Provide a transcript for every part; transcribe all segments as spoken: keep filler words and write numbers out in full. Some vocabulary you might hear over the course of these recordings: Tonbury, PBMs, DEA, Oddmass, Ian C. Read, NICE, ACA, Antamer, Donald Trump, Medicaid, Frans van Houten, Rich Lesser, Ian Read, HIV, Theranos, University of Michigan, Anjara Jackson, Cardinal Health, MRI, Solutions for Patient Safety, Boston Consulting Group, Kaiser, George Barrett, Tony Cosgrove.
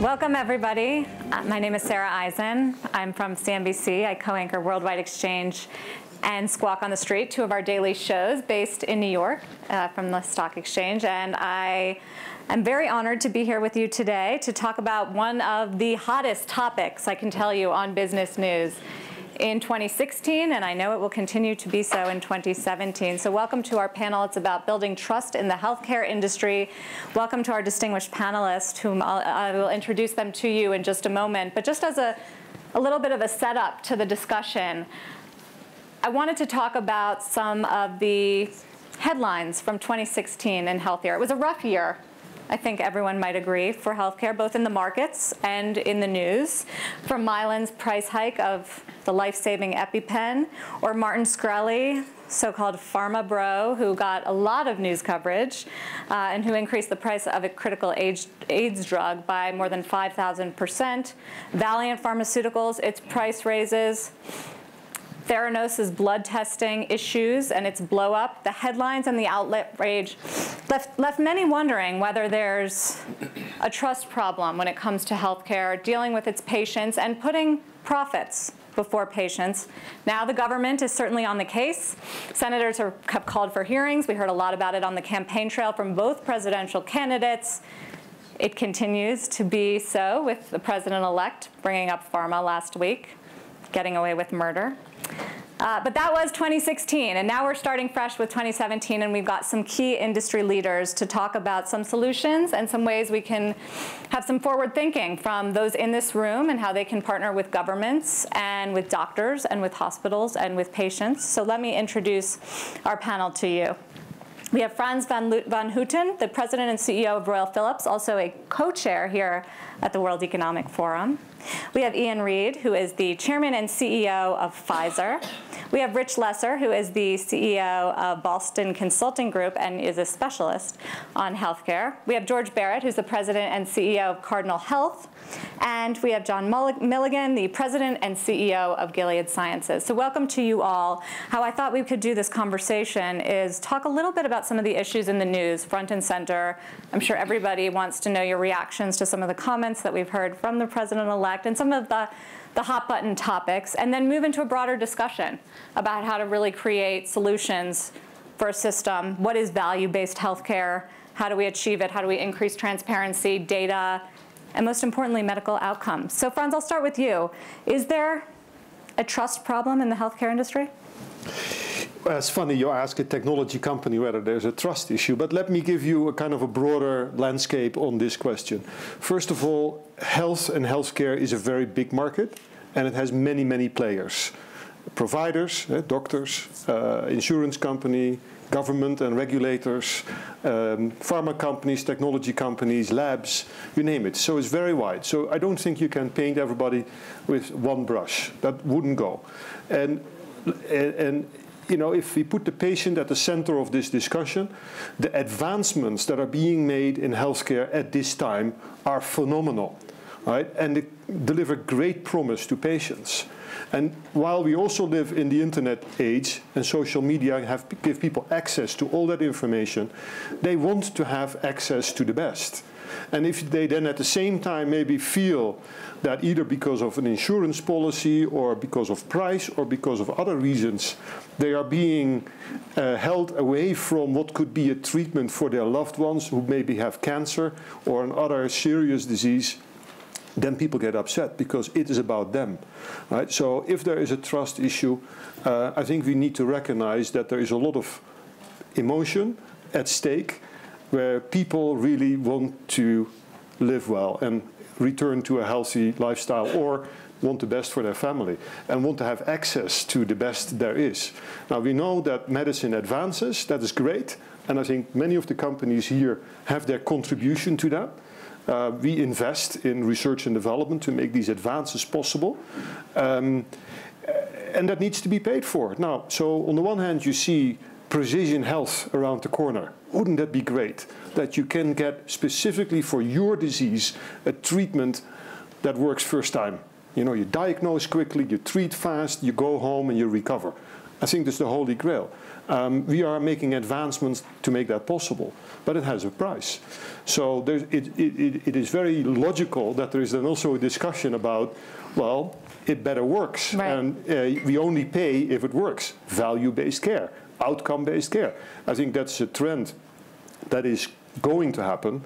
Welcome, everybody. Uh, my name is Sarah Eisen. I'm from C N B C. I co-anchor Worldwide Exchange and Squawk on the Street, two of our daily shows based in New York uh, from the Stock Exchange. And I am very honored to be here with you today to talk about one of the hottest topics, I can tell you, on business news in twenty sixteen, and I know it will continue to be so in twenty seventeen. So welcome to our panel. It's about building trust in the healthcare industry. Welcome to our distinguished panelists, whom I'll, I will introduce them to you in just a moment. But just as a, a little bit of a setup to the discussion, I wanted to talk about some of the headlines from twenty sixteen in healthcare. It was a rough year. I think everyone might agree, for healthcare, both in the markets and in the news, from Mylan's price hike of the life-saving EpiPen, or Martin Shkreli, so-called pharma bro, who got a lot of news coverage uh, and who increased the price of a critical age, AIDS drug by more than five thousand percent. Valeant Pharmaceuticals, its price raises. Theranos' blood testing issues and its blow-up. The headlines and the outlet rage left, left many wondering whether there's a trust problem when it comes to healthcare, dealing with its patients, and putting profits before patients. Now the government is certainly on the case. Senators have called for hearings. We heard a lot about it on the campaign trail from both presidential candidates. It continues to be so with the president-elect bringing up pharma last week, getting away with murder. Uh, but that was twenty sixteen, and now we're starting fresh with twenty seventeen, and we've got some key industry leaders to talk about some solutions and some ways we can have some forward thinking from those in this room and how they can partner with governments and with doctors and with hospitals and with patients. So let me introduce our panel to you. We have Frans van Houten, the president and C E O of Royal Philips, also a co-chair here at the World Economic Forum. We have Ian Read, who is the chairman and C E O of Pfizer. We have Rich Lesser, who is the C E O of Boston Consulting Group and is a specialist on healthcare. We have George Barrett, who's the president and C E O of Cardinal Health. And we have John Milligan, the president and C E O of Gilead Sciences. So welcome to you all. How I thought we could do this conversation is talk a little bit about some of the issues in the news, front and center. I'm sure everybody wants to know your reactions to some of the comments that we've heard from the president-elect and some of the, the hot-button topics, and then move into a broader discussion about how to really create solutions for a system. What is value-based healthcare? How do we achieve it? How do we increase transparency, data, and most importantly, medical outcomes? So Frans, I'll start with you. Is there a trust problem in the healthcare industry? Well, it's funny you ask a technology company whether there's a trust issue, but let me give you a kind of a broader landscape on this question. First of all, health and healthcare is a very big market, and it has many, many players. Providers, eh, doctors, uh, insurance company, government and regulators, um, pharma companies, technology companies, labs, you name it. So it's very wide. So I don't think you can paint everybody with one brush. That wouldn't go. And, and, and you know, if we put the patient at the center of this discussion, the advancements that are being made in healthcare at this time are phenomenal, right? And they deliver great promise to patients. And while we also live in the internet age and social media have, give people access to all that information, they want to have access to the best. And if they then at the same time maybe feel that either because of an insurance policy or because of price or because of other reasons, they are being uh, held away from what could be a treatment for their loved ones who maybe have cancer or another serious disease, then people get upset because it is about them, right? So if there is a trust issue, uh, I think we need to recognize that there is a lot of emotion at stake where people really want to live well and return to a healthy lifestyle or want the best for their family and want to have access to the best there is. Now, we know that medicine advances. That is great. And I think many of the companies here have their contribution to that. Uh, we invest in research and development to make these advances possible. Um, and that needs to be paid for. Now, so on the one hand, you see precision health around the corner. Wouldn't that be great? That you can get specifically for your disease a treatment that works first time. You know, you diagnose quickly, you treat fast, you go home and you recover. I think that's the holy grail. Um, we are making advancements to make that possible, but it has a price. So there's, it, it, it is very logical that there is then also a discussion about, well, it better works, right. and uh, we only pay if it works. Value-based care, outcome-based care. I think that's a trend that is going to happen.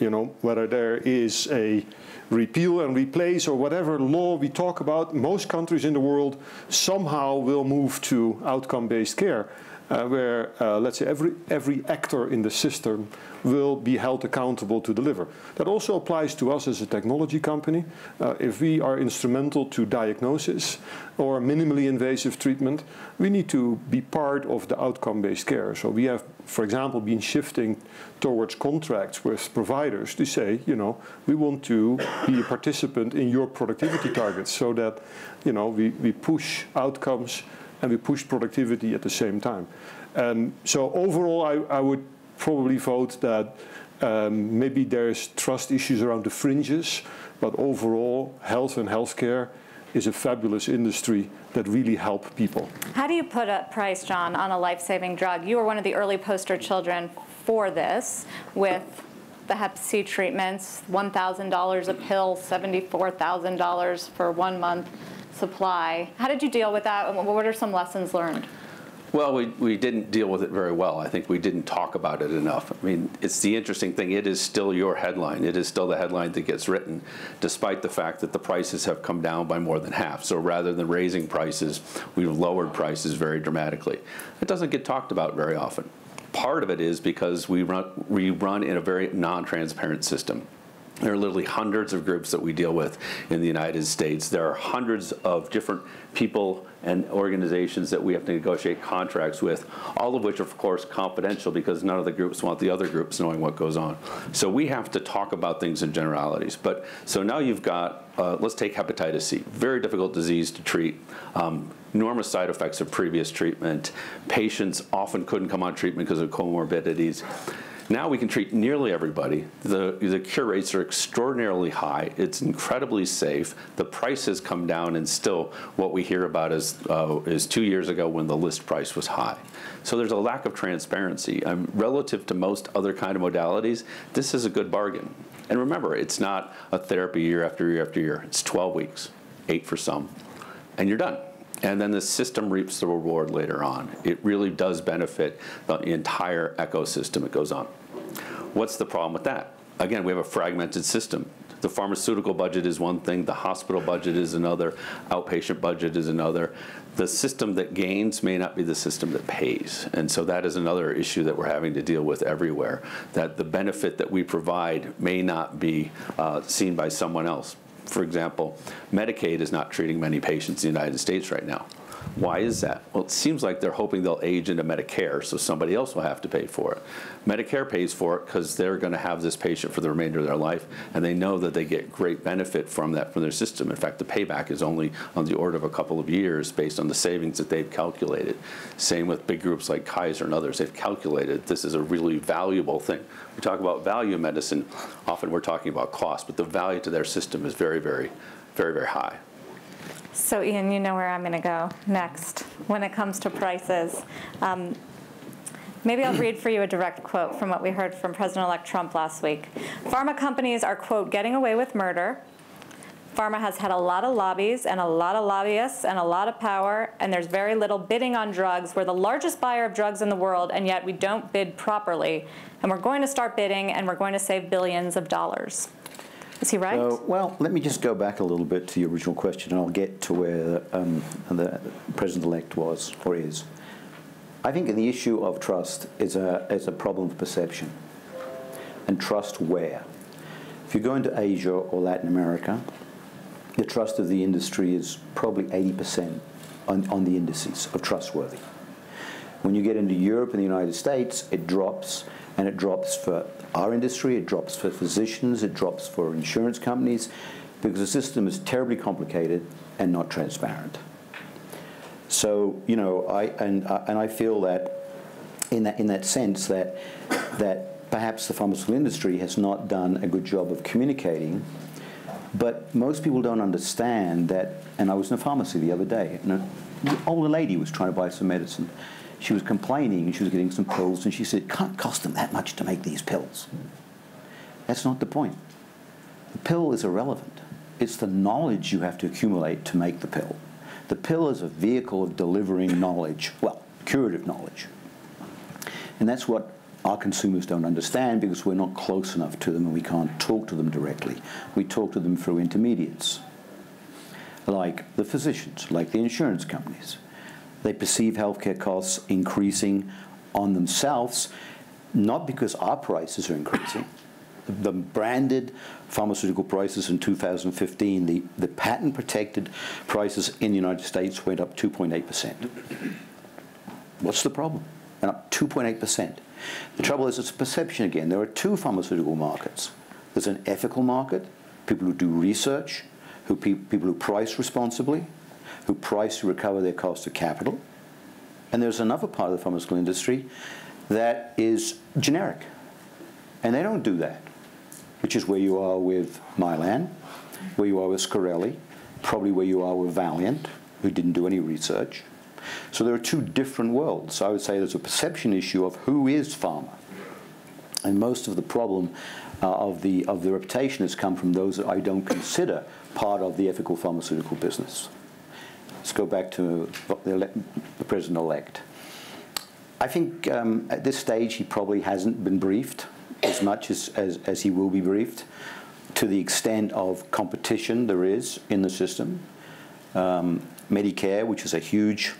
You know, whether there is a repeal and replace or whatever law we talk about, most countries in the world somehow will move to outcome-based care, uh, where, uh, let's say, every, every actor in the system will be held accountable to deliver. That also applies to us as a technology company. Uh, if we are instrumental to diagnosis or minimally invasive treatment, we need to be part of the outcome-based care. So we have, for example, been shifting towards contracts with providers to say, you know, we want to be a participant in your productivity targets so that, you know, we, we push outcomes and we push productivity at the same time. Um, so overall, I, I would probably vote that um, maybe there's trust issues around the fringes, but overall, health and healthcare is a fabulous industry that really help people. How do you put a price, John, on a life-saving drug? You were one of the early poster children for this with the hep C treatments, one thousand dollars a pill, seventy-four thousand dollars for one month supply. How did you deal with that? What are some lessons learned? Well, we, we didn't deal with it very well. I think we didn't talk about it enough. I mean, it's the interesting thing. It is still your headline. It is still the headline that gets written, despite the fact that the prices have come down by more than half. So rather than raising prices, we've lowered prices very dramatically. It doesn't get talked about very often. Part of it is because we run, we run in a very non-transparent system. There are literally hundreds of groups that we deal with in the United States. There are hundreds of different people and organizations that we have to negotiate contracts with, all of which are, of course, confidential because none of the groups want the other groups knowing what goes on. So we have to talk about things in generalities. But so now you've got, uh, let's take hepatitis C, very difficult disease to treat, um, enormous side effects of previous treatment. Patients often couldn't come on treatment because of comorbidities. Now we can treat nearly everybody. The, the cure rates are extraordinarily high. It's incredibly safe. The price has come down, and still what we hear about is, uh, is two years ago when the list price was high. So there's a lack of transparency. Um, relative to most other kind of modalities, this is a good bargain. And remember, it's not a therapy year after year after year. It's twelve weeks, eight for some, and you're done. And then the system reaps the reward later on. It really does benefit the entire ecosystem. It goes on. What's the problem with that? Again, we have a fragmented system. The pharmaceutical budget is one thing. The hospital budget is another. Outpatient budget is another. The system that gains may not be the system that pays. And so that is another issue that we're having to deal with everywhere, that the benefit that we provide may not be uh, seen by someone else. For example, Medicaid is not treating many patients in the United States right now. Why is that? Well, it seems like they're hoping they'll age into Medicare, so somebody else will have to pay for it. Medicare pays for it because they're going to have this patient for the remainder of their life, and they know that they get great benefit from that from their system. In fact, the payback is only on the order of a couple of years based on the savings that they've calculated. Same with big groups like Kaiser and others. They've calculated this is a really valuable thing. We talk about value in medicine. Often we're talking about cost, but the value to their system is very, very, very, very high. So Ian, you know where I'm going to go next when it comes to prices. Um, maybe I'll read for you a direct quote from what we heard from President-elect Trump last week. Pharma companies are, quote, getting away with murder. Pharma has had a lot of lobbies and a lot of lobbyists and a lot of power, and there's very little bidding on drugs. We're the largest buyer of drugs in the world, and yet we don't bid properly. And we're going to start bidding, and we're going to save billions of dollars. Is he right? So, well, let me just go back a little bit to the original question, and I'll get to where um, the president-elect was or is. I think the issue of trust is a, is a problem of perception. And trust where? If you go into Asia or Latin America, the trust of the industry is probably eighty percent on, on the indices of trustworthy. When you get into Europe and the United States, it drops, and it drops for our industry, it drops for physicians, it drops for insurance companies, because the system is terribly complicated and not transparent. So, you know, I and uh, and I feel that in that in that sense that that perhaps the pharmaceutical industry has not done a good job of communicating, but most people don't understand that. And I was in a pharmacy the other day, and a older lady was trying to buy some medicine. She was complaining, and she was getting some pills, and she said, it can't cost them that much to make these pills. That's not the point. The pill is irrelevant. It's the knowledge you have to accumulate to make the pill. The pill is a vehicle of delivering knowledge, well, curative knowledge. And that's what our consumers don't understand, because we're not close enough to them and we can't talk to them directly. We talk to them through intermediates, like the physicians, like the insurance companies. They perceive healthcare costs increasing on themselves, not because our prices are increasing. The branded pharmaceutical prices in two thousand fifteen, the, the patent-protected prices in the United States went up two point eight percent. What's the problem? Went up two point eight percent. The trouble is it's perception again. There are two pharmaceutical markets. There's an ethical market, people who do research, who pe people who price responsibly, who price to recover their cost of capital. And there's another part of the pharmaceutical industry that is generic. And they don't do that, which is where you are with Mylan, where you are with Shkreli, probably where you are with Valeant, who didn't do any research. So there are two different worlds. So I would say there's a perception issue of who is pharma. And most of the problem uh, of, the, of the reputation has come from those that I don't consider part of the ethical pharmaceutical business. Let's go back to the, the president-elect. I think um, at this stage he probably hasn't been briefed as much as, as, as he will be briefed, to the extent of competition there is in the system. Um, Medicare, which is a huge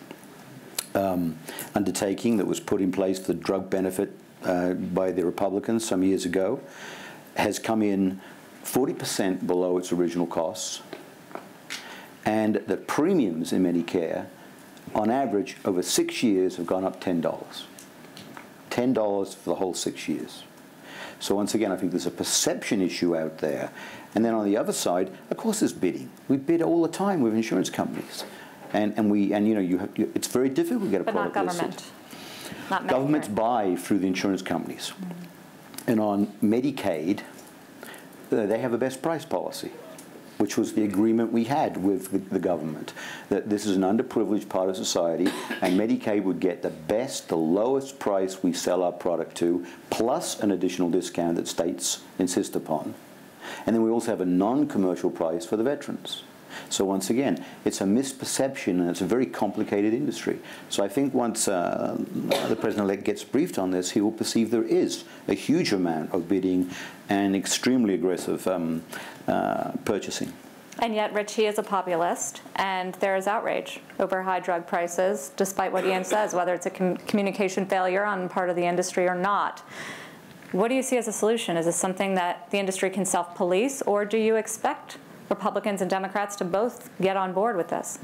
um, undertaking that was put in place for the drug benefit uh, by the Republicans some years ago, has come in forty percent below its original costs, and the premiums in Medicare, on average, over six years have gone up ten dollars. ten dollars for the whole six years. So once again, I think there's a perception issue out there. And then on the other side, of course there's bidding. We bid all the time with insurance companies. And, and, we, and you know, you have, you, it's very difficult to get a but product listed. But not government. Not Medicare. Governments buy through the insurance companies. Mm-hmm. And on Medicaid, they have a best price policy, which was the agreement we had with the, the government, that this is an underprivileged part of society, and Medicaid would get the best, the lowest price we sell our product to, plus an additional discount that states insist upon. And then we also have a non-commercial price for the veterans. So once again, it's a misperception, and it's a very complicated industry. So I think once uh, the president-elect gets briefed on this, he will perceive there is a huge amount of bidding and extremely aggressive um, Uh, purchasing. And yet, Rich, he is a populist, and there is outrage over high drug prices, despite what Ian says, whether it's a com communication failure on part of the industry or not. What do you see as a solution? Is this something that the industry can self-police, or do you expect Republicans and Democrats to both get on board with this?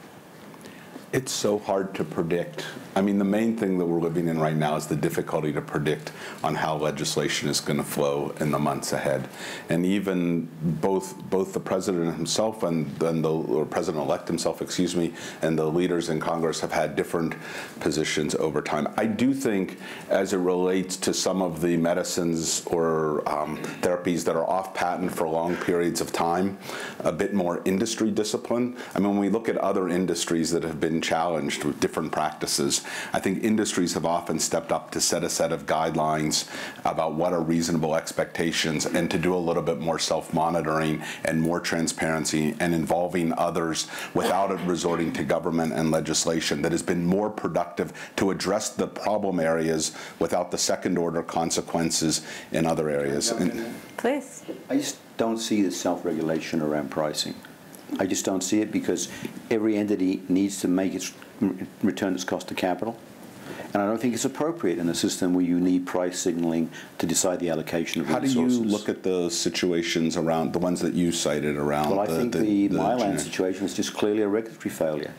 It's so hard to predict. I mean, the main thing that we're living in right now is the difficulty to predict on how legislation is going to flow in the months ahead. And even both both the president himself and, and the or president-elect himself, excuse me, and the leaders in Congress have had different positions over time. I do think, as it relates to some of the medicines or um, therapies that are off patent for long periods of time, a bit more industry discipline. I mean, when we look at other industries that have been challenged with different practices, I think industries have often stepped up to set a set of guidelines about what are reasonable expectations, and to do a little bit more self-monitoring and more transparency and involving others without it resorting to government and legislation, that has been more productive to address the problem areas without the second-order consequences in other areas. And please. I just don't see the self-regulation around pricing. I just don't see it, because every entity needs to make its return its cost of capital, and I don't think it's appropriate in a system where you need price signaling to decide the allocation of resources. How do you look at the situations around the ones that you cited around? Well, I the, think the, the Mylan situation is just clearly a regulatory failure,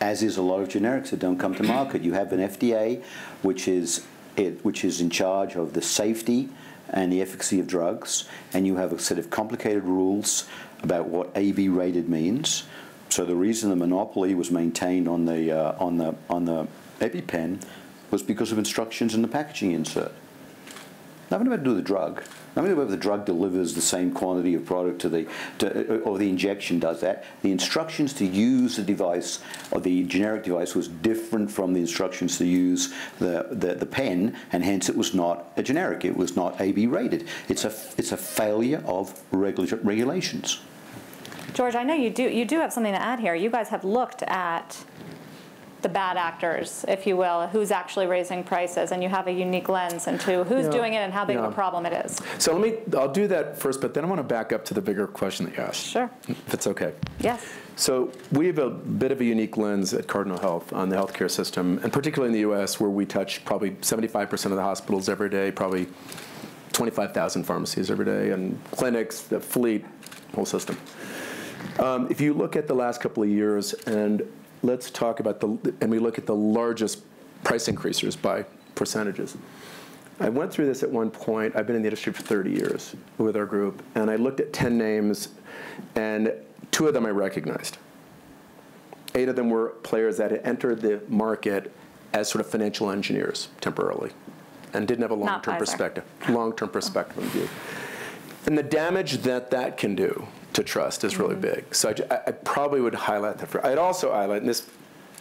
as is a lot of generics that don't come to market. You have an F D A, which is it, which is in charge of the safety and the efficacy of drugs, and you have a set of complicated rules about what A B rated means. So the reason the monopoly was maintained on the uh, on the on the EpiPen was because of instructions in the packaging insert. I'm going to be able to do the drug. I'm going to be able to the drug delivers the same quantity of product to the, to, or the injection does that. The instructions to use the device, or the generic device, was different from the instructions to use the, the, the pen, and hence it was not a generic. It was not A B rated. It's a, it's a failure of regula- regulations. George, I know you do, you do have something to add here. You guys have looked at the bad actors, if you will, who's actually raising prices, and you have a unique lens into who's yeah. doing it and how big yeah. of a problem it is. So let me, I'll do that first, but then I want to back up to the bigger question that you asked. Sure. If it's okay. Yes. So we have a bit of a unique lens at Cardinal Health on the healthcare system, and particularly in the U S, where we touch probably seventy-five percent of the hospitals every day, probably twenty-five thousand pharmacies every day, and clinics, the fleet, whole system. Um, if you look at the last couple of years, and let's talk about the, and we look at the largest price increasers by percentages. I went through this at one point. I've been in the industry for thirty years with our group, and I looked at ten names, and two of them I recognized. Eight of them were players that had entered the market as sort of financial engineers temporarily, and didn't have a long-term perspective, long-term perspective in view. And the damage that that can do to trust is really mm-hmm. big. So I, I probably would highlight that. For, I'd also highlight, and this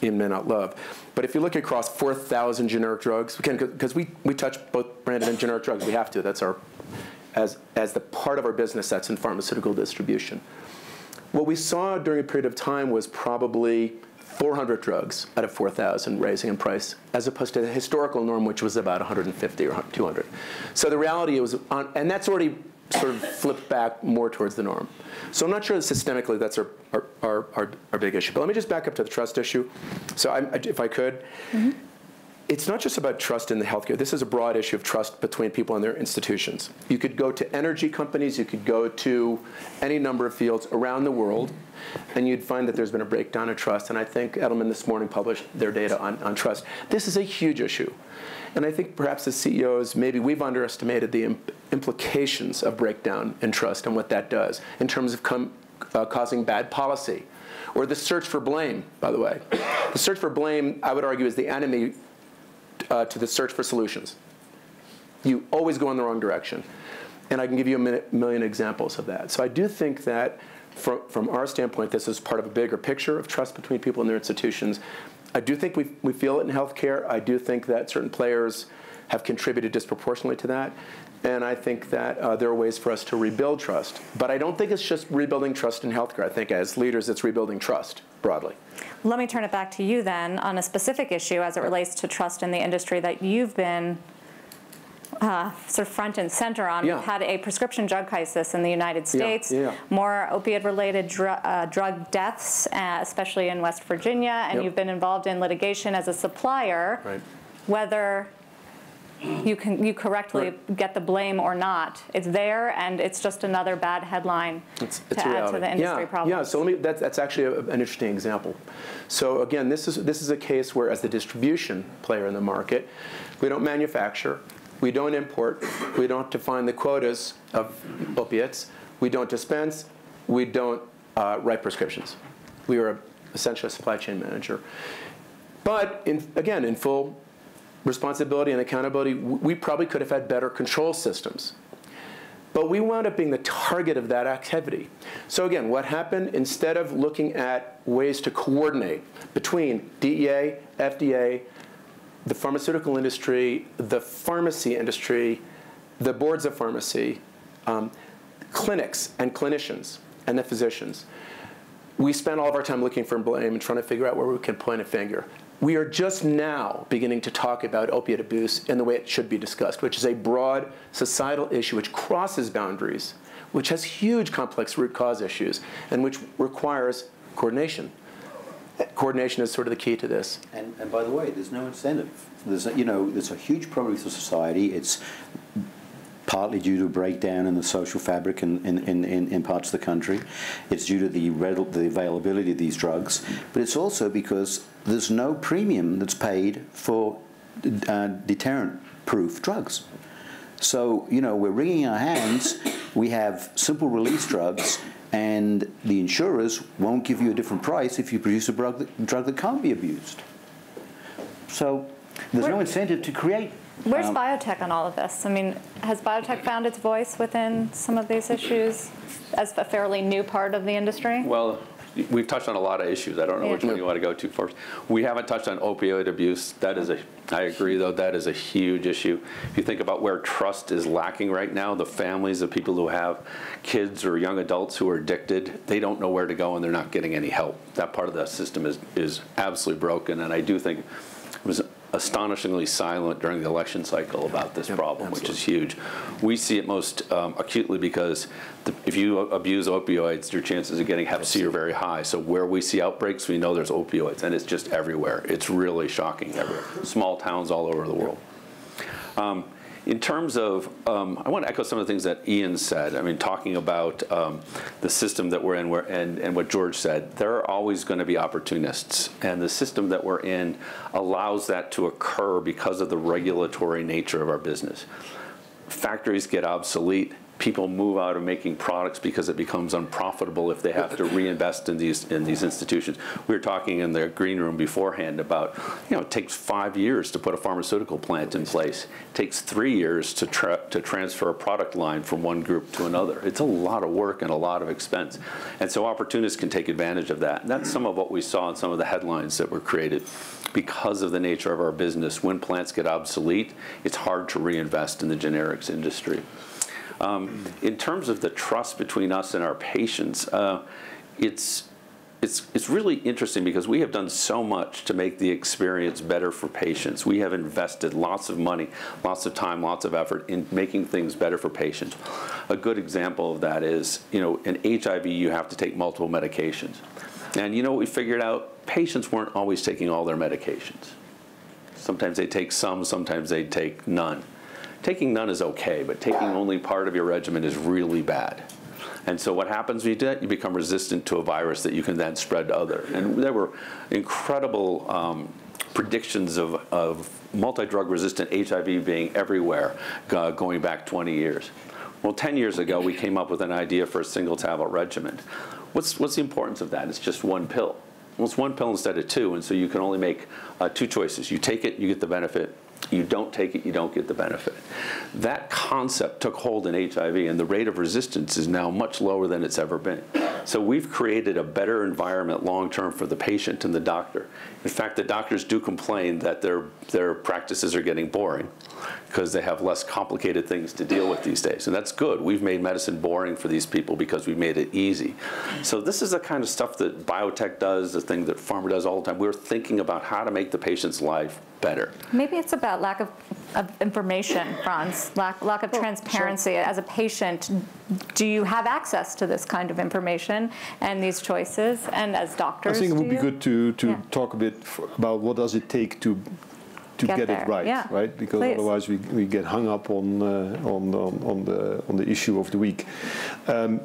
Ian may not love, but if you look across four thousand generic drugs, we can, because we, we touch both branded and generic drugs. We have to. That's our, as, as the part of our business that's in pharmaceutical distribution. What we saw during a period of time was probably four hundred drugs out of four thousand raising in price, as opposed to the historical norm, which was about one hundred fifty or two hundred. So the reality was, on, and that's already sort of flip back more towards the norm. So I'm not sure that systemically that's our, our, our, our, our big issue. But let me just back up to the trust issue. So I'm, if I could, mm-hmm. it's not just about trust in the healthcare. This is a broad issue of trust between people and their institutions. You could go to energy companies. You could go to any number of fields around the world, and you'd find that there's been a breakdown of trust. And I think Edelman this morning published their data on, on trust. This is a huge issue. And I think perhaps as C E Os, maybe we've underestimated the imp implications of breakdown in trust and what that does in terms of com uh, causing bad policy. Or the search for blame, by the way. The search for blame, I would argue, is the enemy uh, to the search for solutions. You always go in the wrong direction. And I can give you a min million examples of that. So I do think that from, from our standpoint, this is part of a bigger picture of trust between people and their institutions. I do think we, we feel it in healthcare. I do think that certain players have contributed disproportionately to that. And I think that uh, there are ways for us to rebuild trust. But I don't think it's just rebuilding trust in healthcare. I think as leaders, it's rebuilding trust broadly. Let me turn it back to you then on a specific issue as it relates to trust in the industry that you've been Uh, sort of front and center on. Yeah. We've had a prescription drug crisis in the United States, yeah. Yeah. more opiate-related dr uh, drug deaths, uh, especially in West Virginia, and yep. you've been involved in litigation as a supplier, right. whether you can you correctly right. get the blame or not. It's there, and it's just another bad headline it's, it's to add reality. To the industry yeah. problem. Yeah, so let me, that's, that's actually a, an interesting example. So again, this is, this is a case where, as the distribution player in the market, we don't manufacture. We don't import. We don't define the quotas of opiates. We don't dispense. We don't uh, write prescriptions. We are essentially a supply chain manager. But in, again, in full responsibility and accountability, we probably could have had better control systems. But we wound up being the target of that activity. So again, what happened? Instead of looking at ways to coordinate between D E A, F D A, the pharmaceutical industry, the pharmacy industry, the boards of pharmacy, um, clinics and clinicians, and the physicians. We spend all of our time looking for blame and trying to figure out where we can point a finger. We are just now beginning to talk about opiate abuse in the way it should be discussed, which is a broad societal issue which crosses boundaries, which has huge complex root cause issues, and which requires coordination. Coordination is sort of the key to this. And, and by the way, there's no incentive. There's, you know, there's a huge problem for society. It's partly due to a breakdown in the social fabric in, in, in, in parts of the country. It's due to the, the availability of these drugs. But it's also because there's no premium that's paid for uh, deterrent-proof drugs. So, you know, we're wringing our hands. We have simple-release drugs. And the insurers won't give you a different price if you produce a drug that, drug that can't be abused. So there's no incentive to create Where's um, biotech on all of this? I mean, has biotech found its voice within some of these issues as a fairly new part of the industry? Well, we've touched on a lot of issues. I don't know yeah. which one you want to go to first. We haven't touched on opioid abuse. That is a, I agree though, that is a huge issue. If you think about where trust is lacking right now, the families of people who have kids or young adults who are addicted, they don't know where to go and they're not getting any help. That part of the system is, is absolutely broken, and I do think it was astonishingly silent during the election cycle about this yep, problem, absolutely. Which is huge. We see it most um, acutely because the, if you abuse opioids, your chances of getting hep C are very high. So where we see outbreaks, we know there's opioids, and it's just everywhere. It's really shocking everywhere. Small towns all over the world. Um, in terms of, um, I want to echo some of the things that Ian said. I mean, talking about um, the system that we're in where, and, and what George said, there are always going to be opportunists. And the system that we're in allows that to occur because of the regulatory nature of our business. Factories get obsolete. People move out of making products because it becomes unprofitable if they have to reinvest in these in these institutions. We were talking in the green room beforehand about, you know, it takes five years to put a pharmaceutical plant in place. It takes three years to tra to transfer a product line from one group to another. It's a lot of work and a lot of expense. And so opportunists can take advantage of that. And that's some of what we saw in some of the headlines that were created. Because of the nature of our business, when plants get obsolete, it's hard to reinvest in the generics industry. Um, in terms of the trust between us and our patients, uh, it's, it's, it's really interesting because we have done so much to make the experience better for patients. We have invested lots of money, lots of time, lots of effort in making things better for patients. A good example of that is, you know, in H I V you have to take multiple medications. And you know what we figured out? Patients weren't always taking all their medications. Sometimes they take some, sometimes they take none. Taking none is okay, but taking only part of your regimen is really bad. And so what happens when you do that? You become resistant to a virus that you can then spread to others. And there were incredible um, predictions of, of multi-drug resistant H I V being everywhere uh, going back twenty years. Well, ten years ago, we came up with an idea for a single tablet regimen. What's, what's the importance of that? It's just one pill. Well, it's one pill instead of two, and so you can only make uh, two choices. You take it, you get the benefit. You don't take it, you don't get the benefit. That concept took hold in H I V, and the rate of resistance is now much lower than it's ever been. So we've created a better environment long-term for the patient and the doctor. In fact, the doctors do complain that their, their practices are getting boring because they have less complicated things to deal with these days. And that's good. We've made medicine boring for these people because we've made it easy. So this is the kind of stuff that biotech does, the thing that pharma does all the time. We're thinking about how to make the patient's life better. Maybe it's about lack of, of information, Frans, lack, lack of well, transparency. Sure. As a patient, do you have access to this kind of information and these choices? And as doctors, I think it would be you? good to, to yeah. talk a bit for, about what does it take to to get, get it right, yeah. right? Because Please. otherwise we, we get hung up on, uh, on, on, on, the, on the issue of the week. Um,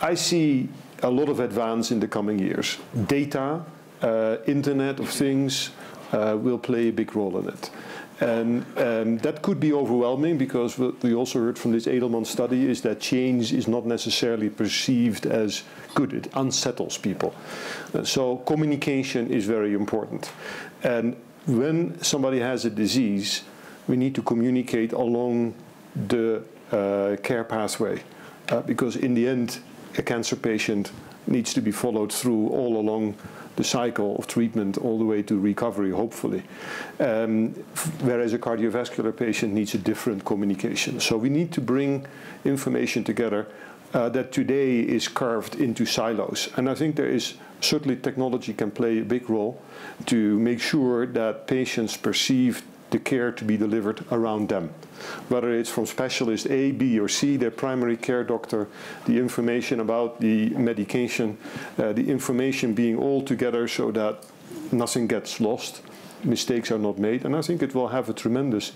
I see a lot of advance in the coming years. Data, uh, Internet of Things, Uh, will play a big role in it. And um, that could be overwhelming because what we also heard from this Edelman study is that change is not necessarily perceived as good. It unsettles people. Uh, so communication is very important. And when somebody has a disease, we need to communicate along the uh, care pathway uh, because in the end, a cancer patient needs to be followed through all along the cycle of treatment all the way to recovery, hopefully. Um, whereas a cardiovascular patient needs a different communication. So we need to bring information together uh, that today is carved into silos. And I think there is certainly technology can play a big role to make sure that patients perceive the care to be delivered around them. Whether it's from specialist A, B, or C, their primary care doctor, the information about the medication, uh, the information being all together so that nothing gets lost, mistakes are not made. And I think it will have a tremendous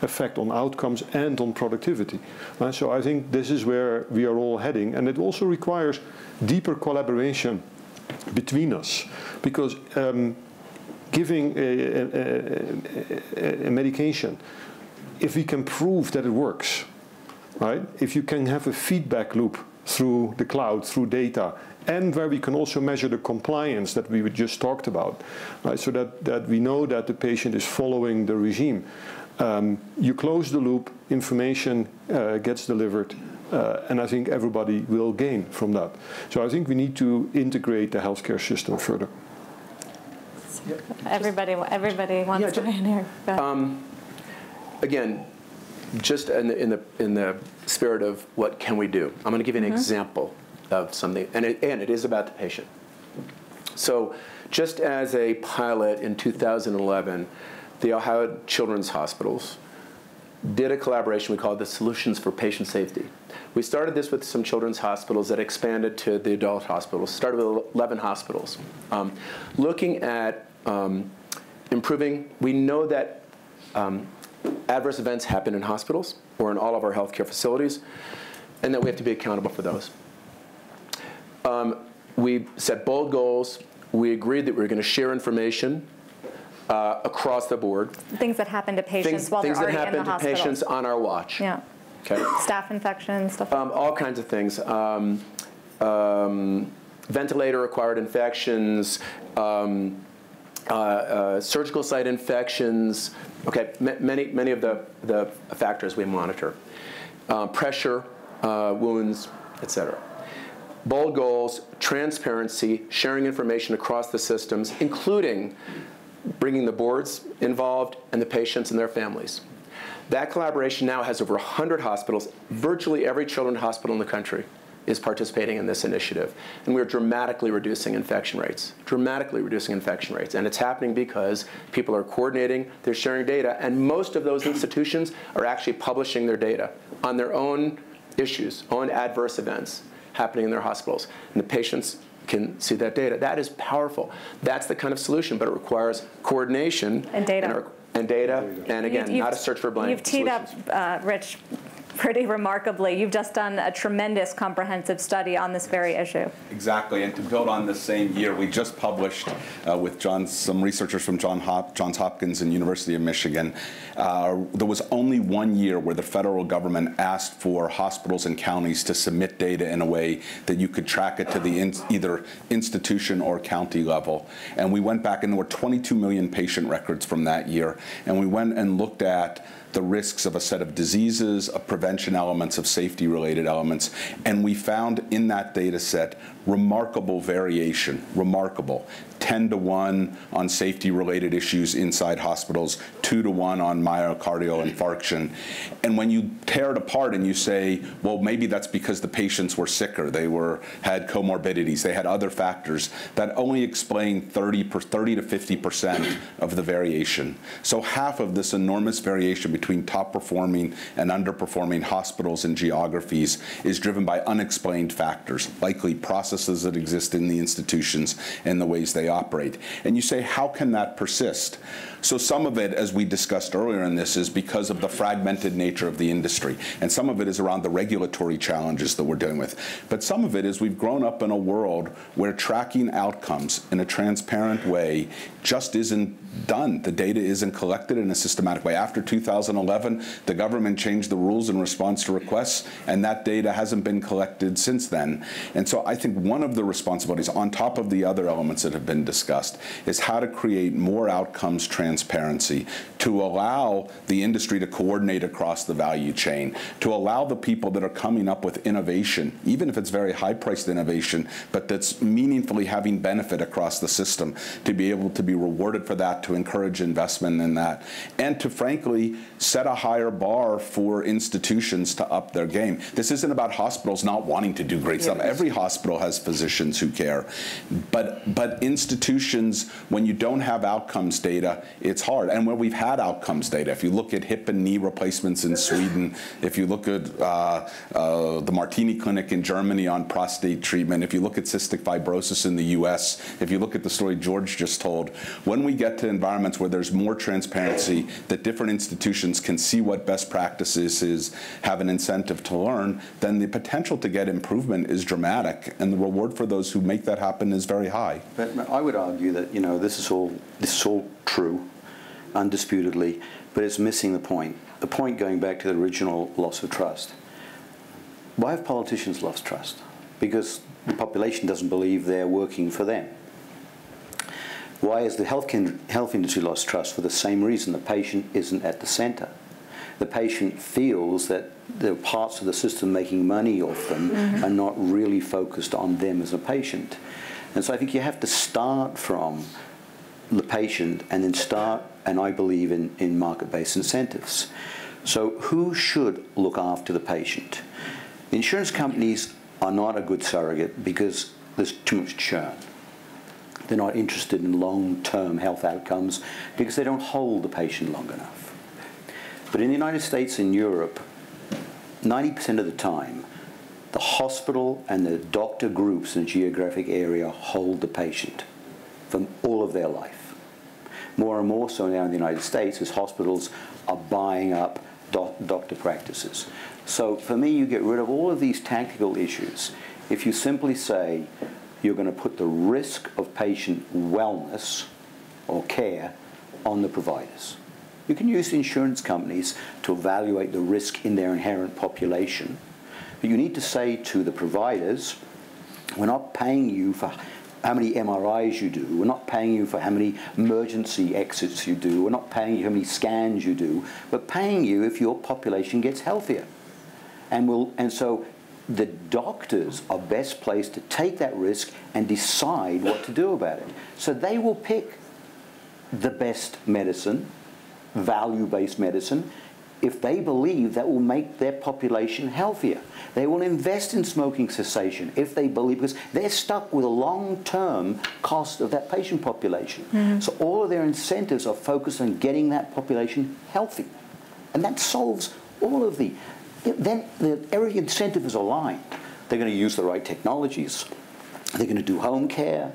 effect on outcomes and on productivity. Uh, so I think this is where we are all heading. And it also requires deeper collaboration between us because um, giving a, a, a, a medication, if we can prove that it works, right? If you can have a feedback loop through the cloud, through data, and where we can also measure the compliance that we just talked about, right? So that, that we know that the patient is following the regime. Um, you close the loop, information uh, gets delivered, uh, and I think everybody will gain from that. So I think we need to integrate the healthcare system further. Yeah. Everybody, everybody wants yeah, to be in here. Um, again, just in the, in the in the spirit of what can we do, I'm going to give you an mm-hmm. example of something, and it, and it is about the patient. So, just as a pilot in two thousand eleven, the Ohio Children's Hospitals did a collaboration we called the Solutions for Patient Safety. We started this with some children's hospitals that expanded to the adult hospitals, started with eleven hospitals. Um, looking at um, improving, we know that um, adverse events happen in hospitals or in all of our healthcare facilities, and that we have to be accountable for those. Um, we set bold goals. We agreed that we were going to share information uh, across the board. Things that happen to patients things, while they're already in the hospital. Things that happen to patients on our watch. Yeah. Okay. Staph infections, stuff like um, that. All kinds of things. Um, um, Ventilator-acquired infections, um, uh, uh, surgical site infections. Okay, M many many of the, the factors we monitor. Uh, pressure, uh, wounds, et cetera. Bold goals, transparency, sharing information across the systems, including bringing the boards involved and the patients and their families. That collaboration now has over one hundred hospitals. Virtually every children's hospital in the country is participating in this initiative. And we're dramatically reducing infection rates, dramatically reducing infection rates. And it's happening because people are coordinating, they're sharing data, and most of those institutions are actually publishing their data on their own issues, on adverse events happening in their hospitals. And the patients can see that data. That is powerful. That's the kind of solution, but it requires coordination and data. And, our, and, data, and again, you've, you've, not a search for blame. You've teed solutions. up, uh, Rich, pretty remarkably. You've just done a tremendous comprehensive study on this very issue. Exactly. And to build on this same year, we just published uh, with John, some researchers from John Hop, Johns Hopkins and University of Michigan. Uh, there was only one year where the federal government asked for hospitals and counties to submit data in a way that you could track it to the in, either institution or county level. And we went back, and there were twenty-two million patient records from that year. And we went and looked at the risks of a set of diseases, of prevention elements, of safety-related elements. And we found in that data set remarkable variation, remarkable. ten to one on safety-related issues inside hospitals, two to one on myocardial infarction. And when you tear it apart and you say, well, maybe that's because the patients were sicker, they were had comorbidities, they had other factors, that only explained thirty to fifty percent of the variation. So half of this enormous variation between top-performing and underperforming hospitals and geographies is driven by unexplained factors, likely processes that exist in the institutions and the ways they operate. And you say, how can that persist? So some of it, as we discussed earlier in this, is because of the fragmented nature of the industry. And some of it is around the regulatory challenges that we're dealing with. But some of it is we've grown up in a world where tracking outcomes in a transparent way just isn't done. The data isn't collected in a systematic way. After two thousand eleven, the government changed the rules in response to requests, and that data hasn't been collected since then. And so I think one of the responsibilities, on top of the other elements that have been discussed, is how to create more outcomes transparency, to allow the industry to coordinate across the value chain, to allow the people that are coming up with innovation, even if it's very high-priced innovation, but that's meaningfully having benefit across the system, to be able to be rewarded for that, to encourage investment in that, and to frankly set a higher bar for institutions to up their game. This isn't about hospitals not wanting to do great yeah, stuff. Every hospital has physicians who care, but, but institutions, when you don't have outcomes data, it's hard. And where we've had outcomes data, if you look at hip and knee replacements in Sweden, if you look at uh, uh, the Martini Clinic in Germany on prostate treatment, if you look at cystic fibrosis in the U S, if you look at the story George just told, when we get to environments where there's more transparency, that different institutions can see what best practices is, have an incentive to learn, then the potential to get improvement is dramatic, and the reward for those who make that happen is very high. But I would argue that, you know, this is all this is all true, undisputedly, but it's missing the point. The point going back to the original loss of trust. Why have politicians lost trust? Because the population doesn't believe they're working for them. Why has the health, health industry lost trust? For the same reason, the patient isn't at the center. The patient feels that the parts of the system making money off them mm-hmm. are not really focused on them as a patient. And so I think you have to start from the patient and then start, and I believe in, in market-based incentives. So who should look after the patient? Insurance companies are not a good surrogate because there's too much churn. They're not interested in long-term health outcomes because they don't hold the patient long enough. But in the United States and Europe, ninety percent of the time, the hospital and the doctor groups in a geographic area hold the patient from all of their life. More and more so now in the United States as hospitals are buying up doc doctor practices. So for me, you get rid of all of these tactical issues if you simply say you're going to put the risk of patient wellness or care on the providers. You can use insurance companies to evaluate the risk in their inherent population. But you need to say to the providers, we're not paying you for how many M R Is you do. We're not paying you for how many emergency exits you do. We're not paying you how many scans you do. We're paying you if your population gets healthier. And, we'll, and so the doctors are best placed to take that risk and decide what to do about it. So they will pick the best medicine, value-based medicine, if they believe that will make their population healthier. They will invest in smoking cessation if they believe, because they're stuck with a long-term cost of that patient population. Mm-hmm. So all of their incentives are focused on getting that population healthy. And that solves all of the, then the, every incentive is aligned. They're going to use the right technologies. They're going to do home care.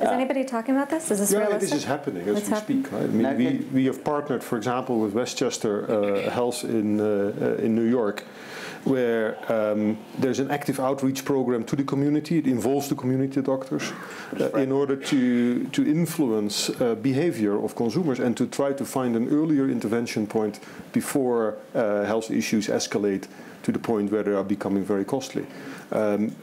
Is uh, anybody talking about this? Is this yeah, realistic? Yeah, this is happening as it's we happen speak. Right? I mean, no, we, we have partnered, for example, with Westchester uh, Health in, uh, in New York, where um, there's an active outreach program to the community. It involves the community doctors uh, in order to, to influence uh, behavior of consumers and to try to find an earlier intervention point before uh, health issues escalate to the point where they are becoming very costly. Um,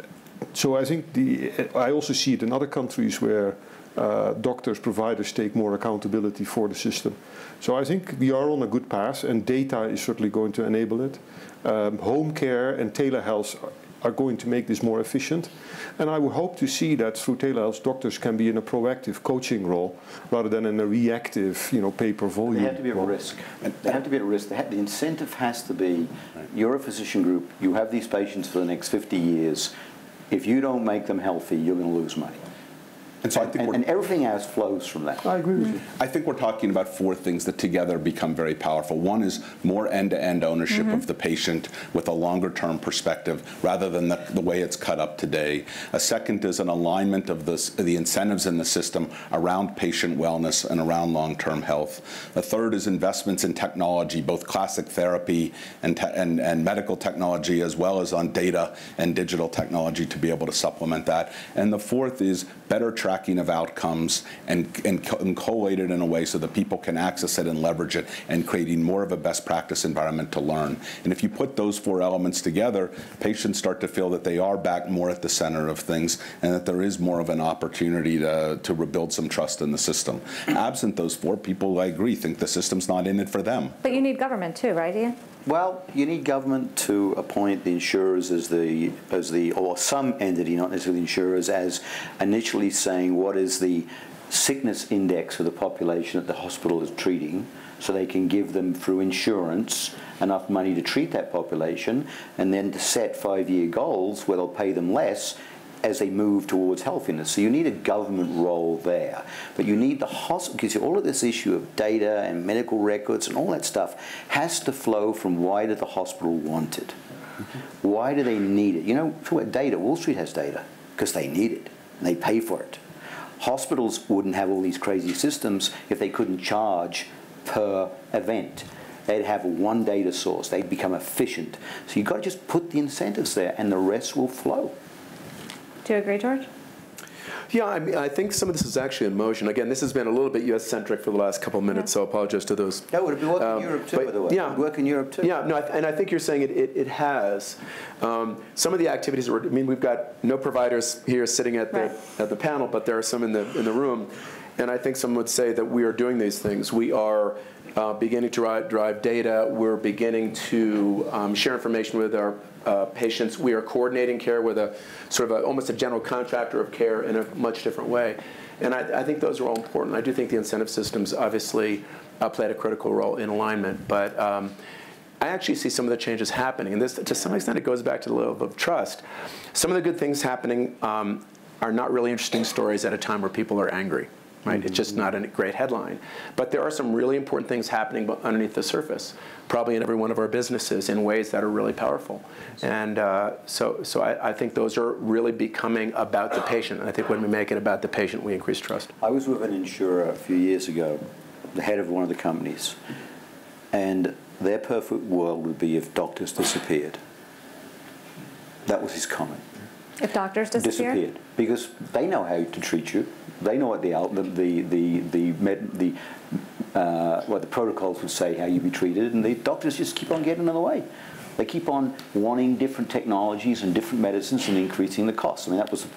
So I think the, I also see it in other countries where uh, doctors, providers take more accountability for the system. So I think we are on a good path, and data is certainly going to enable it. Um, home care and telehealth are going to make this more efficient. And I would hope to see that through telehealth, doctors can be in a proactive coaching role rather than in a reactive, you know, pay-per-volume. They have to be at risk. They have to be at risk. They have, the incentive has to be, you're a physician group, you have these patients for the next fifty years. If you don't make them healthy, you're going to lose money. And, so I think and, and everything else flows from that. I agree with you. I think we're talking about four things that together become very powerful. One is more end-to-end ownership mm-hmm. of the patient with a longer-term perspective rather than the, the way it's cut up today. A second is an alignment of this, the incentives in the system around patient wellness and around long-term health. A third is investments in technology, both classic therapy and, te and, and medical technology, as well as on data and digital technology to be able to supplement that. And the fourth is better tracking of outcomes and, and, co and collate it in a way so that people can access it and leverage it, and creating more of a best practice environment to learn. And if you put those four elements together, patients start to feel that they are back more at the center of things and that there is more of an opportunity to, to rebuild some trust in the system. Absent those four, people, I agree, think the system's not in it for them. But you need government too, right, Ian? Well, you need government to appoint the insurers as the, as the, or some entity, not necessarily insurers, as initially saying what is the sickness index of the population that the hospital is treating, so they can give them through insurance enough money to treat that population, and then to set five-year goals where they'll pay them less as they move towards healthiness. So you need a government role there. But you need the hospital, because all of this issue of data and medical records and all that stuff has to flow from why did the hospital want it? Mm-hmm. Why do they need it? You know, for data, Wall Street has data because they need it and they pay for it. Hospitals wouldn't have all these crazy systems if they couldn't charge per event. They'd have one data source. They'd become efficient. So you've got to just put the incentives there and the rest will flow. Do you agree, George? Yeah, I mean, I think some of this is actually in motion. Again, this has been a little bit U S-centric for the last couple of minutes, yeah. So I apologize to those. No, it would be working um, in Europe too, by the way. Yeah. It would work in Europe too. Yeah, no, I th and I think you're saying it, it, it has. Um, some of the activities, that we're, I mean, we've got no providers here sitting at, right. the, at the panel, but there are some in the, in the room. And I think some would say that we are doing these things. We are uh, beginning to drive, drive data. We're beginning to um, share information with our uh, patients. We are coordinating care with a sort of a, almost a general contractor of care in a much different way. And I, I think those are all important. I do think the incentive systems obviously uh, played a critical role in alignment. But um, I actually see some of the changes happening. And this, to some extent, it goes back to the level of trust. Some of the good things happening um, are not really interesting stories at a time where people are angry. Right? It's just not a great headline. But there are some really important things happening underneath the surface, probably in every one of our businesses in ways that are really powerful. And uh, so, so I, I think those are really becoming about the patient. And I think when we make it about the patient, we increase trust. I was with an insurer a few years ago, the head of one of the companies. And their perfect world would be if doctors disappeared. That was his comment. If doctors disappear? Disappeared. Because they know how to treat you. They know what the the the the, med, the uh, what the protocols would say how you be treated, and the doctors just keep on getting in the way. They keep on wanting different technologies and different medicines and increasing the costs. I mean, that was the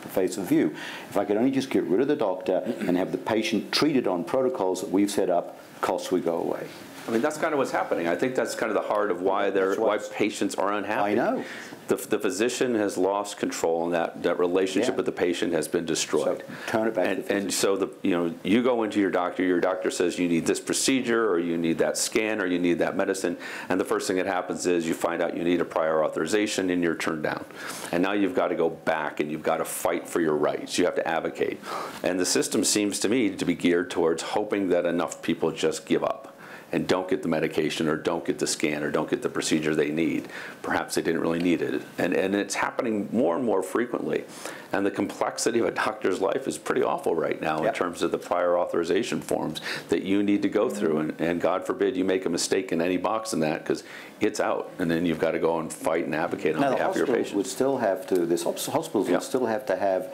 face of view. If I could only just get rid of the doctor and have the patient treated on protocols that we've set up, costs would go away. I mean, that's kind of what's happening. I think that's kind of the heart of why they're why patients are unhappy. I know. The, the physician has lost control, and that, that relationship yeah. with the patient has been destroyed. So turn it back and, to the and so the you know you go into your doctor, your doctor says you need this procedure, or you need that scan, or you need that medicine, and the first thing that happens is you find out you need a prior authorization, and you're turned down. And now you've got to go back, and you've got to fight for your rights. You have to advocate. And the system seems to me to be geared towards hoping that enough people just give up and don't get the medication, or don't get the scan, or don't get the procedure they need. Perhaps they didn't really need it. And, and it's happening more and more frequently. And the complexity of a doctor's life is pretty awful right now yep. in terms of the prior authorization forms that you need to go through. And, and God forbid you make a mistake in any box in that, because it's out. And then you've got to go and fight and advocate now on behalf of your patient. Would still have to, this hospitals yep. would still have to have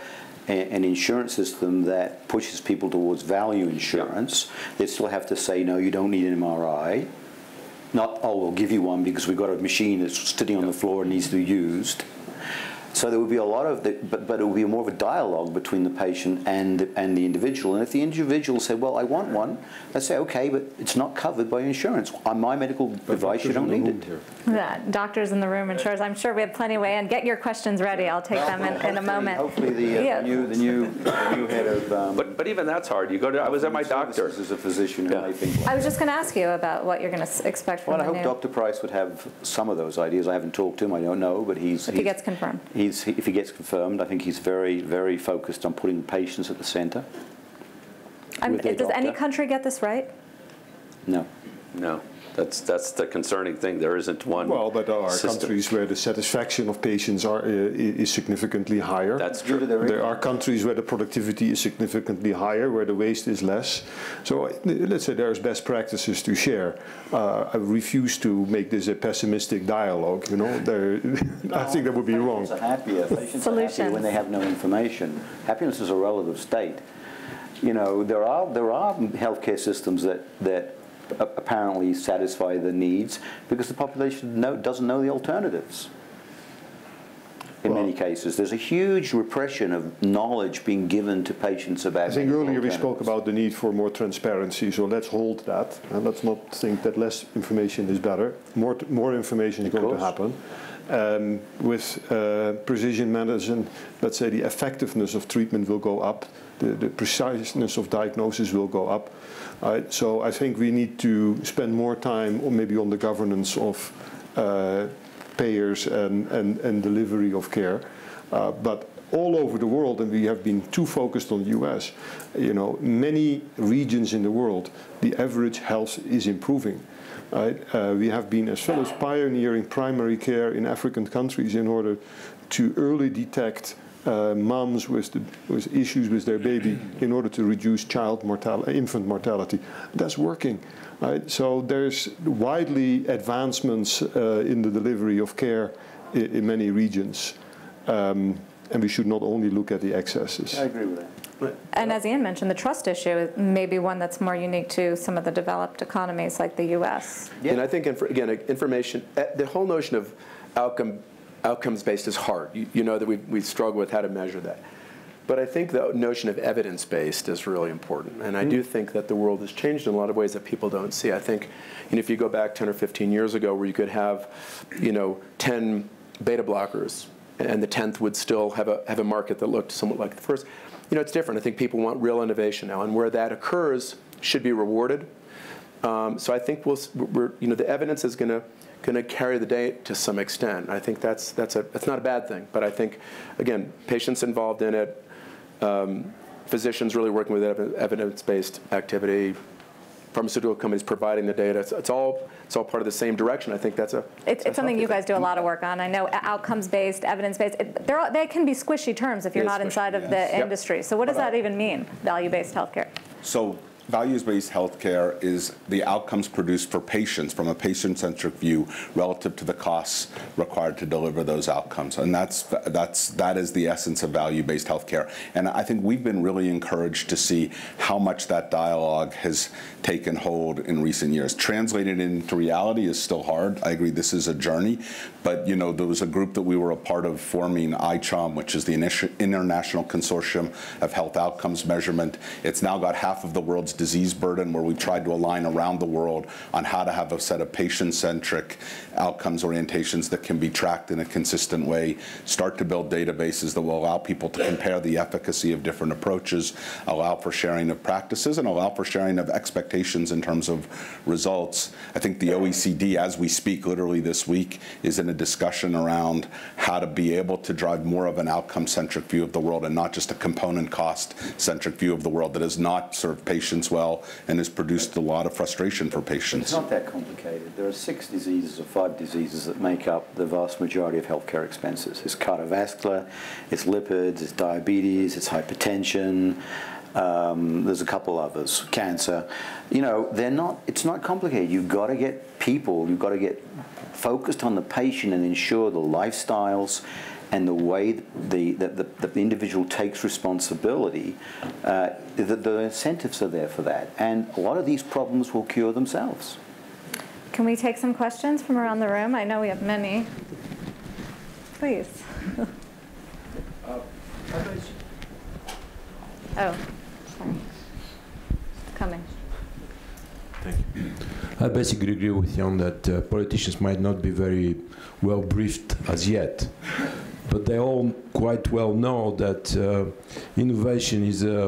an insurance system that pushes people towards value insurance. Yep. They still have to say, no, you don't need an M R I. Not, oh, we'll give you one because we've got a machine that's sitting yep. on the floor and needs to be used. So there would be a lot of, the, but, but it would be more of a dialogue between the patient and the, and the individual. And if the individual said, well, I want one, I'd say, okay, but it's not covered by insurance. On my medical but advice, you don't need it. Here. Yeah, doctors in the room, insurers, I'm sure we have plenty of way. And get your questions ready. I'll take well, them in, in a moment. Hopefully the, uh, yeah. the, new, the, new, the new head of... Um, but, but even that's hard. You go to, I was at my doctor. As a physician who yeah. may think like I was just going to ask you about what you're going to expect from well, the Well, I hope new... Doctor Price would have some of those ideas. I haven't talked to him. I don't know, but he's... If he's, he gets confirmed. He's, if he gets confirmed, I think he's very, very focused on putting patients at the center. Um, does doctor. Any country get this right? No. No. That's, that's the concerning thing. There isn't one Well, but there are system. countries where the satisfaction of patients are, uh, is significantly higher. That's true. There are countries where the productivity is significantly higher, where the waste is less. So let's say there's best practices to share. Uh, I refuse to make this a pessimistic dialogue. You know, there, no, I think that would be wrong. Patients are happier. Patients are happier when they have no information. Happiness is a relative state. You know, there are, there are healthcare systems that, that apparently satisfy the needs because the population know, doesn't know the alternatives. In well, many cases, there's a huge repression of knowledge being given to patients about. I think earlier we spoke about the need for more transparency, so let's hold that, and let's not think that less information is better. More more information is of going course. to happen. Um, with uh, precision medicine, let's say the effectiveness of treatment will go up, the, the preciseness of diagnosis will go up. Uh, so I think we need to spend more time or maybe on the governance of uh, payers and, and, and delivery of care. Uh, but all over the world, and we have been too focused on the U S, you know, many regions in the world, the average health is improving. Right? Uh, we have been as well as pioneering primary care in African countries in order to early detect Uh, moms with, the, with issues with their baby in order to reduce child mortality, infant mortality. That's working. Right? So there's widely advancements uh, in the delivery of care in, in many regions. Um, and we should not only look at the excesses. I agree with that. Right. And as Ian mentioned, the trust issue may be one that's more unique to some of the developed economies like the U S. Yeah. And I think, again, information, the whole notion of outcome Outcomes-based is hard. You, you know that we, we struggle with how to measure that. But I think the notion of evidence-based is really important. And I do think that the world has changed in a lot of ways that people don't see. I think, you know, if you go back ten or fifteen years ago where you could have, you know, ten beta blockers, and the tenth would still have a, have a market that looked somewhat like the first, you know, it's different. I think people want real innovation now. And where that occurs should be rewarded. Um, so I think we'll, we're, you know, the evidence is going to going to carry the day to some extent. I think that's, that's, a, that's not a bad thing. But I think, again, patients involved in it, Um, physicians really working with ev evidence-based activity, pharmaceutical companies providing the data. It's, it's all it's all part of the same direction. I think that's a it's, that's it's something you guys do a lot of work on. I know outcomes-based, evidence-based. They can be squishy terms if you're not squishy, inside yes. of the yep. industry. So what does that even mean? Value-based healthcare. So values-based healthcare is the outcomes produced for patients from a patient-centric view relative to the costs required to deliver those outcomes, and that's that's that is the essence of value-based healthcare. And I think we've been really encouraged to see how much that dialogue has taken hold in recent years. Translated into reality is still hard. I agree, this is a journey, but you know there was a group that we were a part of forming, I CHOM, which is the International Consortium of Health Outcomes Measurement. It's now got half of the world's disease burden, where we've tried to align around the world on how to have a set of patient-centric outcomes orientations that can be tracked in a consistent way, start to build databases that will allow people to compare the efficacy of different approaches, allow for sharing of practices, and allow for sharing of expectations in terms of results. I think the O E C D, as we speak literally this week, is in a discussion around how to be able to drive more of an outcome-centric view of the world and not just a component cost-centric view of the world that has not served patients well and has produced a lot of frustration for patients. It's not that complicated. There are six diseases or five diseases that make up the vast majority of healthcare expenses. It's cardiovascular, it's lipids, it's diabetes, it's hypertension. Um, there's a couple others, cancer. You know, they're not. It's not complicated. You've got to get people. You've got to get focused on the patient and ensure the lifestyles and the way the, the, the, the individual takes responsibility, uh, the, the incentives are there for that. And a lot of these problems will cure themselves. Can we take some questions from around the room? I know we have many. Please. uh, oh, sorry. Coming. Thank you. I basically agree with you on that uh, politicians might not be very well briefed as yet. But they all quite well know that uh, innovation is a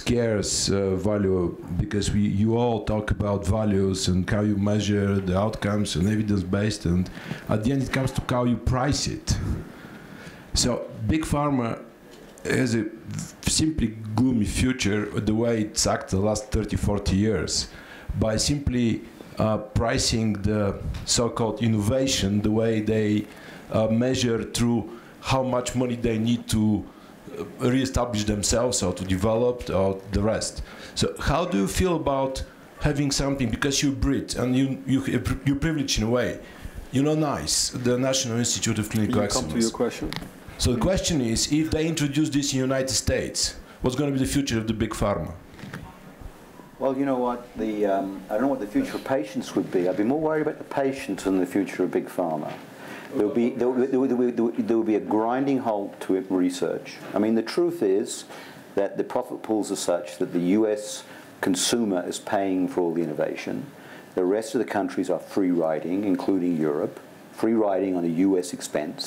scarce uh, value, because we, you all talk about values and how you measure the outcomes and evidence-based, and at the end it comes to how you price it. So Big Pharma has a simply gloomy future the way it's acted the last thirty, forty years, by simply uh, pricing the so-called innovation the way they uh, measure through how much money they need to reestablish themselves or to develop or the rest. So how do you feel about having something, because you breed and you, you, you're privileged in a way. You know NICE, the National Institute of Clinical Excellence. Can you come to your question? So the question is, if they introduce this in the United States, what's going to be the future of the Big Pharma? Well, you know what, the, um, I don't know what the future of patients would be. I'd be more worried about the patients than the future of Big Pharma. There will be, there will, there will be a grinding halt to research. I mean, the truth is that the profit pools are such that the U S consumer is paying for all the innovation. The rest of the countries are free riding, including Europe, free riding on a U S expense.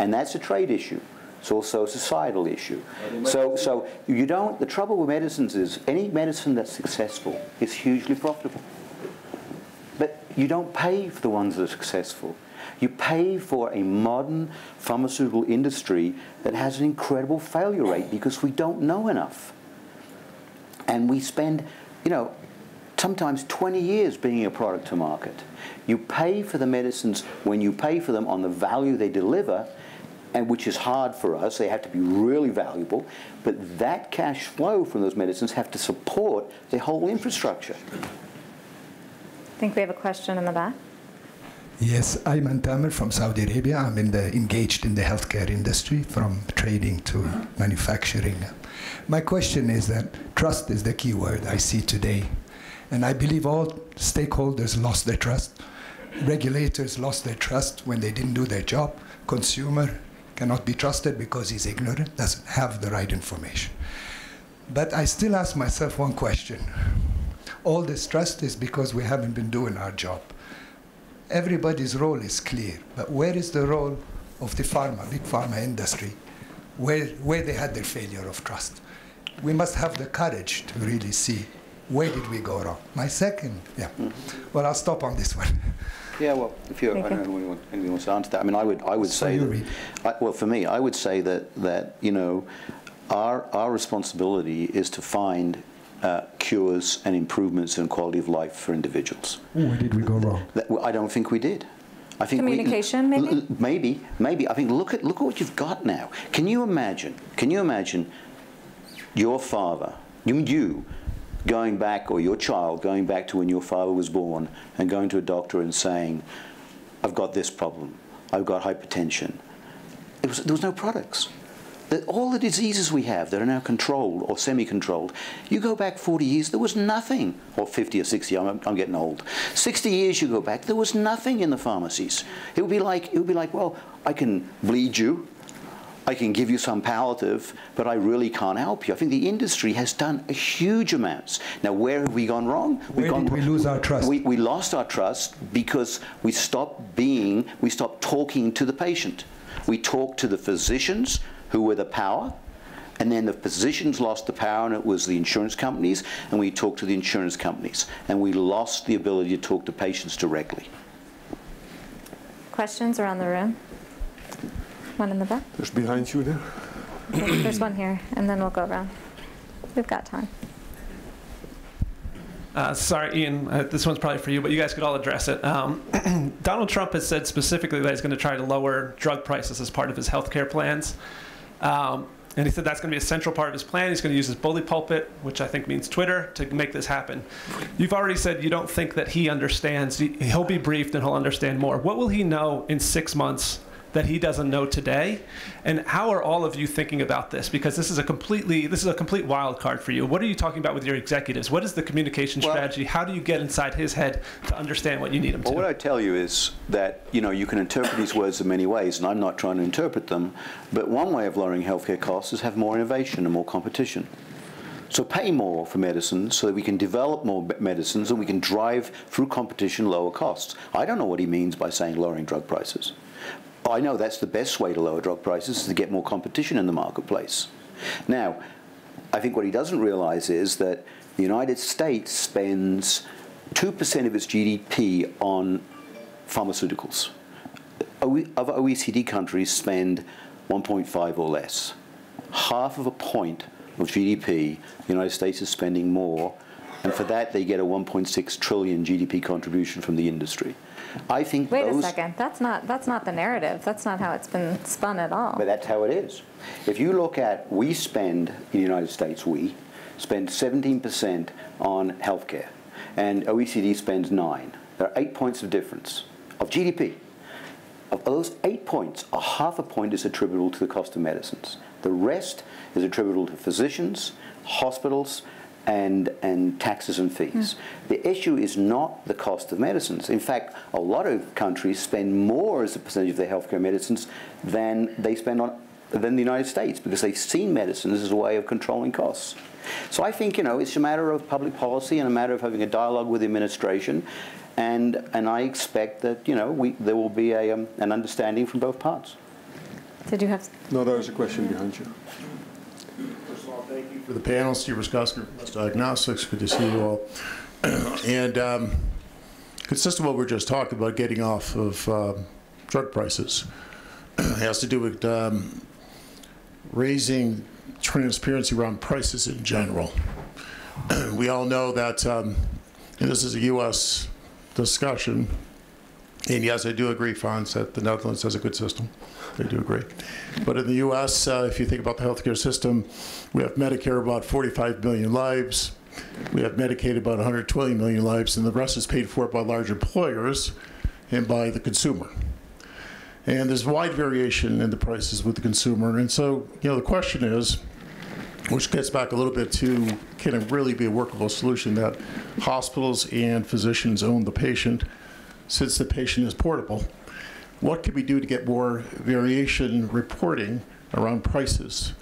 And that's a trade issue. It's also a societal issue. So, so you don't, the trouble with medicines is any medicine that's successful is hugely profitable. But you don't pay for the ones that are successful. You pay for a modern pharmaceutical industry that has an incredible failure rate because we don't know enough. And we spend, you know, sometimes twenty years bringing a product to market. You pay for the medicines when you pay for them on the value they deliver, and which is hard for us. They have to be really valuable. But that cash flow from those medicines have to support the whole infrastructure. I think we have a question in the back. Yes, I'm Antamer from Saudi Arabia. I'm in the, engaged in the healthcare industry, from trading to manufacturing. My question is that trust is the key word I see today. And I believe all stakeholders lost their trust. Regulators lost their trust when they didn't do their job. Consumer cannot be trusted because he's ignorant, doesn't have the right information. But I still ask myself one question. All this trust is because we haven't been doing our job. Everybody's role is clear, but where is the role of the pharma, big pharma industry, where, where they had their failure of trust? We must have the courage to really see where did we go wrong. My second, yeah. Mm-hmm. Well, I'll stop on this one. Yeah, well, if you're, okay. I don't know if anyone wants to answer that. I mean, I would, I would so say, that, I, well, for me, I would say that, that you know, our, our responsibility is to find Uh, cures and improvements in quality of life for individuals. Where did we go wrong? I don't think we did. I think communication, we, maybe. Maybe, maybe. I think look at look at what you've got now. Can you imagine? Can you imagine your father, you, you going back, or your child going back to when your father was born and going to a doctor and saying, "I've got this problem. I've got hypertension." It was, there was no products. That all the diseases we have that are now controlled or semi-controlled, you go back forty years, there was nothing, or fifty or sixty, I'm, I'm getting old. sixty years you go back, there was nothing in the pharmacies. It would be like, it would be like, well, I can bleed you, I can give you some palliative, but I really can't help you. I think the industry has done a huge amounts. Now, where have we gone wrong? Where We've gone, did we lose our trust? We, we lost our trust because we stopped being, we stopped talking to the patient. We talked to the physicians, who were the power, and then the physicians lost the power, and it was the insurance companies, and we talked to the insurance companies, and we lost the ability to talk to patients directly. Questions around the room? One in the back? There's behind you there. There's, there's one here, and then we'll go around. We've got time. Uh, sorry, Ian, uh, this one's probably for you, but you guys could all address it. Um, Donald Trump has said specifically that he's going to try to lower drug prices as part of his health care plans. Um, and he said that's going to be a central part of his plan. He's going to use his bully pulpit, which I think means Twitter, to make this happen. You've already said you don't think that he understands. He, he'll be briefed and he'll understand more. What will he know in six months that he doesn't know today? And how are all of you thinking about this? Because this is a completely, this is a complete wild card for you. What are you talking about with your executives? What is the communication well, strategy? How do you get inside his head to understand what you need him well, to? Well, what I tell you is that, you know, you can interpret these words in many ways, and I'm not trying to interpret them, but one way of lowering healthcare costs is have more innovation and more competition. So pay more for medicines so that we can develop more medicines and we can drive through competition lower costs. I don't know what he means by saying lowering drug prices. I know that's the best way to lower drug prices, is to get more competition in the marketplace. Now, I think what he doesn't realize is that the United States spends two percent of its G D P on pharmaceuticals. Other O E C D countries spend one point five or less. Half of a point of G D P, the United States is spending more, and for that they get a one point six trillion G D P contribution from the industry. I think Wait those a second. That's not that's not the narrative. That's not how it's been spun at all. But that's how it is. If you look at, we spend in the United States, we spend seventeen percent on healthcare, and O E C D spends nine. There are eight points of difference of G D P. Of those eight points, a half a point is attributable to the cost of medicines. The rest is attributable to physicians, hospitals, and, and taxes and fees. Mm. The issue is not the cost of medicines. In fact, a lot of countries spend more as a percentage of their healthcare medicines than they spend on than the United States, because they've seen medicines as a way of controlling costs. So I think, you know, it's a matter of public policy and a matter of having a dialogue with the administration, and and I expect that, you know, we there will be a um, an understanding from both parts. Did you have? No, there was a question behind you. Thank you for the panel. Steve Ruskowski, Diagnostics. Good to see you all. And um, consistent with what we were just talking about, getting off of uh, drug prices, has to do with um, raising transparency around prices in general. We all know that, um, and this is a U S discussion, and yes, I do agree, Frans, that the Netherlands has a good system. They do agree. But in the U S, uh, if you think about the healthcare system, we have Medicare about forty-five million lives. We have Medicaid about one hundred twenty million lives, and the rest is paid for by large employers and by the consumer. And there's wide variation in the prices with the consumer. And so, you know, the question is, which gets back a little bit to, can it really be a workable solution that hospitals and physicians own the patient, since the patient is portable? what can we do to get more variation reporting around prices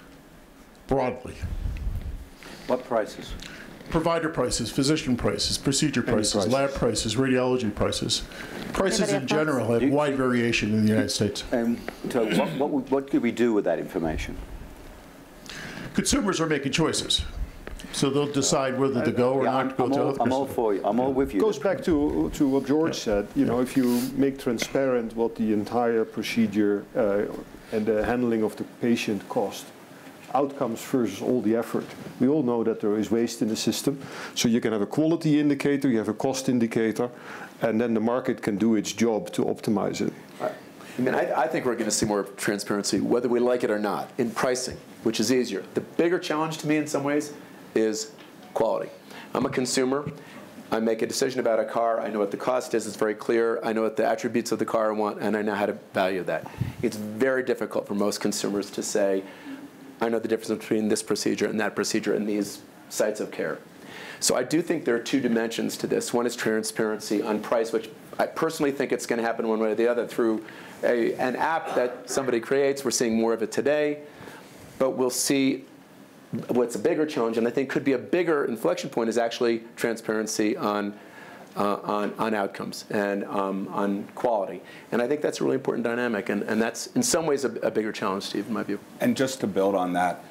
broadly? What prices? Provider prices, physician prices, procedure prices, prices, lab prices, radiology prices. Prices in general have you, wide variation in the United States. Um, so what, what, what could we do with that information? Consumers are making choices. So they'll decide whether to go or yeah, not to go I'm to all, I'm all for you. I'm yeah. all with you. It goes back to, to what George yeah. said. You yeah. know, if you make transparent what the entire procedure uh, and the handling of the patient cost, outcomes versus all the effort. We all know that there is waste in the system. So you can have a quality indicator, you have a cost indicator, and then the market can do its job to optimize it. I mean, I, I think we're going to see more transparency, whether we like it or not, in pricing, which is easier. The bigger challenge to me in some ways is quality. I'm a consumer. I make a decision about a car. I know what the cost is. It's very clear. I know what the attributes of the car I want, and I know how to value that. It's very difficult for most consumers to say, I know the difference between this procedure and that procedure and these sites of care. So I do think there are two dimensions to this. One is transparency on price, which I personally think it's going to happen one way or the other through a, an app that somebody creates. We're seeing more of it today. But we'll see what's a bigger challenge, and I think could be a bigger inflection point, is actually transparency on, uh, on, on outcomes and um, on quality. And I think that's a really important dynamic, and, and that's in some ways a, a bigger challenge, Steve, in my view. And just to build on that,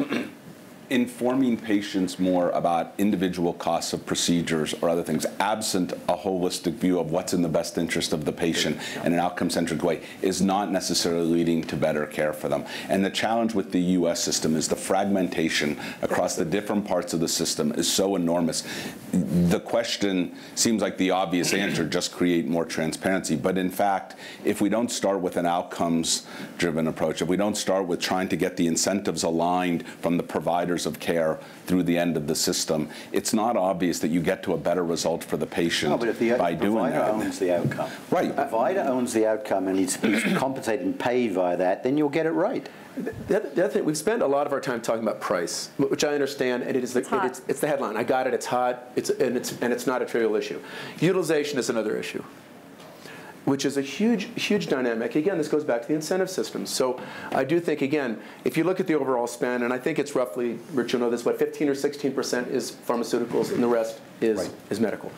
informing patients more about individual costs of procedures or other things, absent a holistic view of what's in the best interest of the patient in an outcome-centric way, is not necessarily leading to better care for them. And the challenge with the U S system is the fragmentation across the different parts of the system is so enormous. The question seems like the obvious answer, just create more transparency. But in fact, if we don't start with an outcomes-driven approach, if we don't start with trying to get the incentives aligned from the providers of care through the end of the system, it's not obvious that you get to a better result for the patient no, but if the by doing that. The provider owns the outcome. Right. The provider owns the outcome and he's compensated and paid by that, then you'll get it right. The other, the other thing, we've spent a lot of our time talking about price, which I understand, and it is the, it's, it, it's, it's the headline. I got it, it's hot, it's, and, it's, and it's not a trivial issue. Utilization is another issue, which is a huge, huge dynamic. Again, this goes back to the incentive system. So I do think, again, if you look at the overall spend, and I think it's roughly, Rich, you know this, what, fifteen or sixteen percent is pharmaceuticals, and the rest is, right. is medical.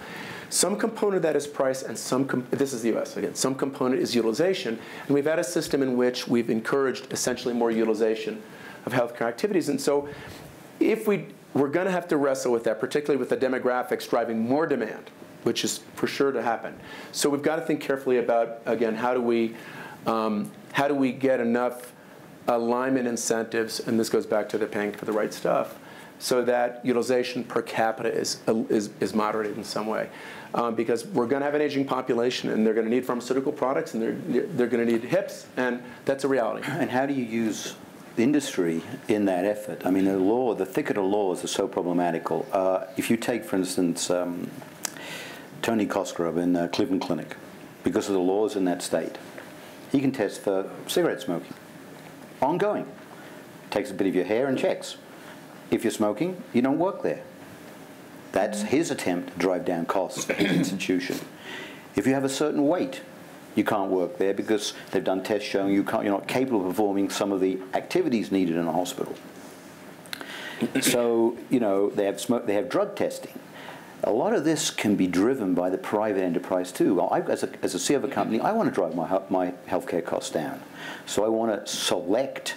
Some component of that is price, and some, comp this is the U S, again, some component is utilization. And we've had a system in which we've encouraged essentially more utilization of healthcare activities. And so if we, we're going to have to wrestle with that, particularly with the demographics driving more demand, which is for sure to happen. So we've got to think carefully about, again, how do we, um, how do we get enough alignment incentives, and this goes back to the paying for the right stuff, so that utilization per capita is, is, is moderated in some way. Um, because we're going to have an aging population, and they're going to need pharmaceutical products, and they're, they're going to need hips, and that's a reality. And how do you use industry in that effort? I mean, the law, the thicket of laws are so problematical. Uh, if you take, for instance, um, Tony Cosgrove in uh, Cleveland Clinic, because of the laws in that state. He can test for cigarette smoking, ongoing. Takes a bit of your hair and checks. If you're smoking, you don't work there. That's his attempt to drive down costs for his institution. If you have a certain weight, you can't work there because they've done tests showing you can't, you're not capable of performing some of the activities needed in a hospital. So, you know, they have, smoke, they have drug testing. A lot of this can be driven by the private enterprise, too. Well, I, as, a, as a C E O of a company, I want to drive my, my healthcare costs down. So I want to select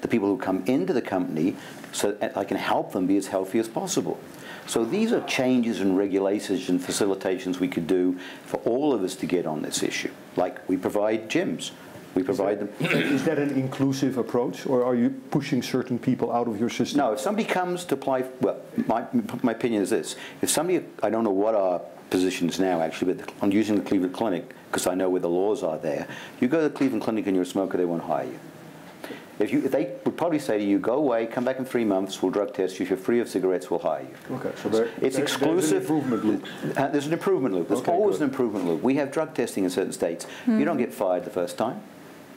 the people who come into the company so that I can help them be as healthy as possible. So these are changes and regulations and facilitations we could do for all of us to get on this issue. Like we provide gyms. We provide them. Is that an inclusive approach, or are you pushing certain people out of your system? No, if somebody comes to apply, well, my, my opinion is this. If somebody, I don't know what our position is now, actually, but I'm using the Cleveland Clinic because I know where the laws are there. You go to the Cleveland Clinic and you're a smoker, they won't hire you. If you, they would probably say to you, go away, come back in three months, we'll drug test you. If you're free of cigarettes, we'll hire you. Okay, so there, it's there, exclusive. There's an improvement loop. Uh, there's an improvement loop. There's okay, always good. an improvement loop. We have drug testing in certain states. Mm-hmm. You don't get fired the first time.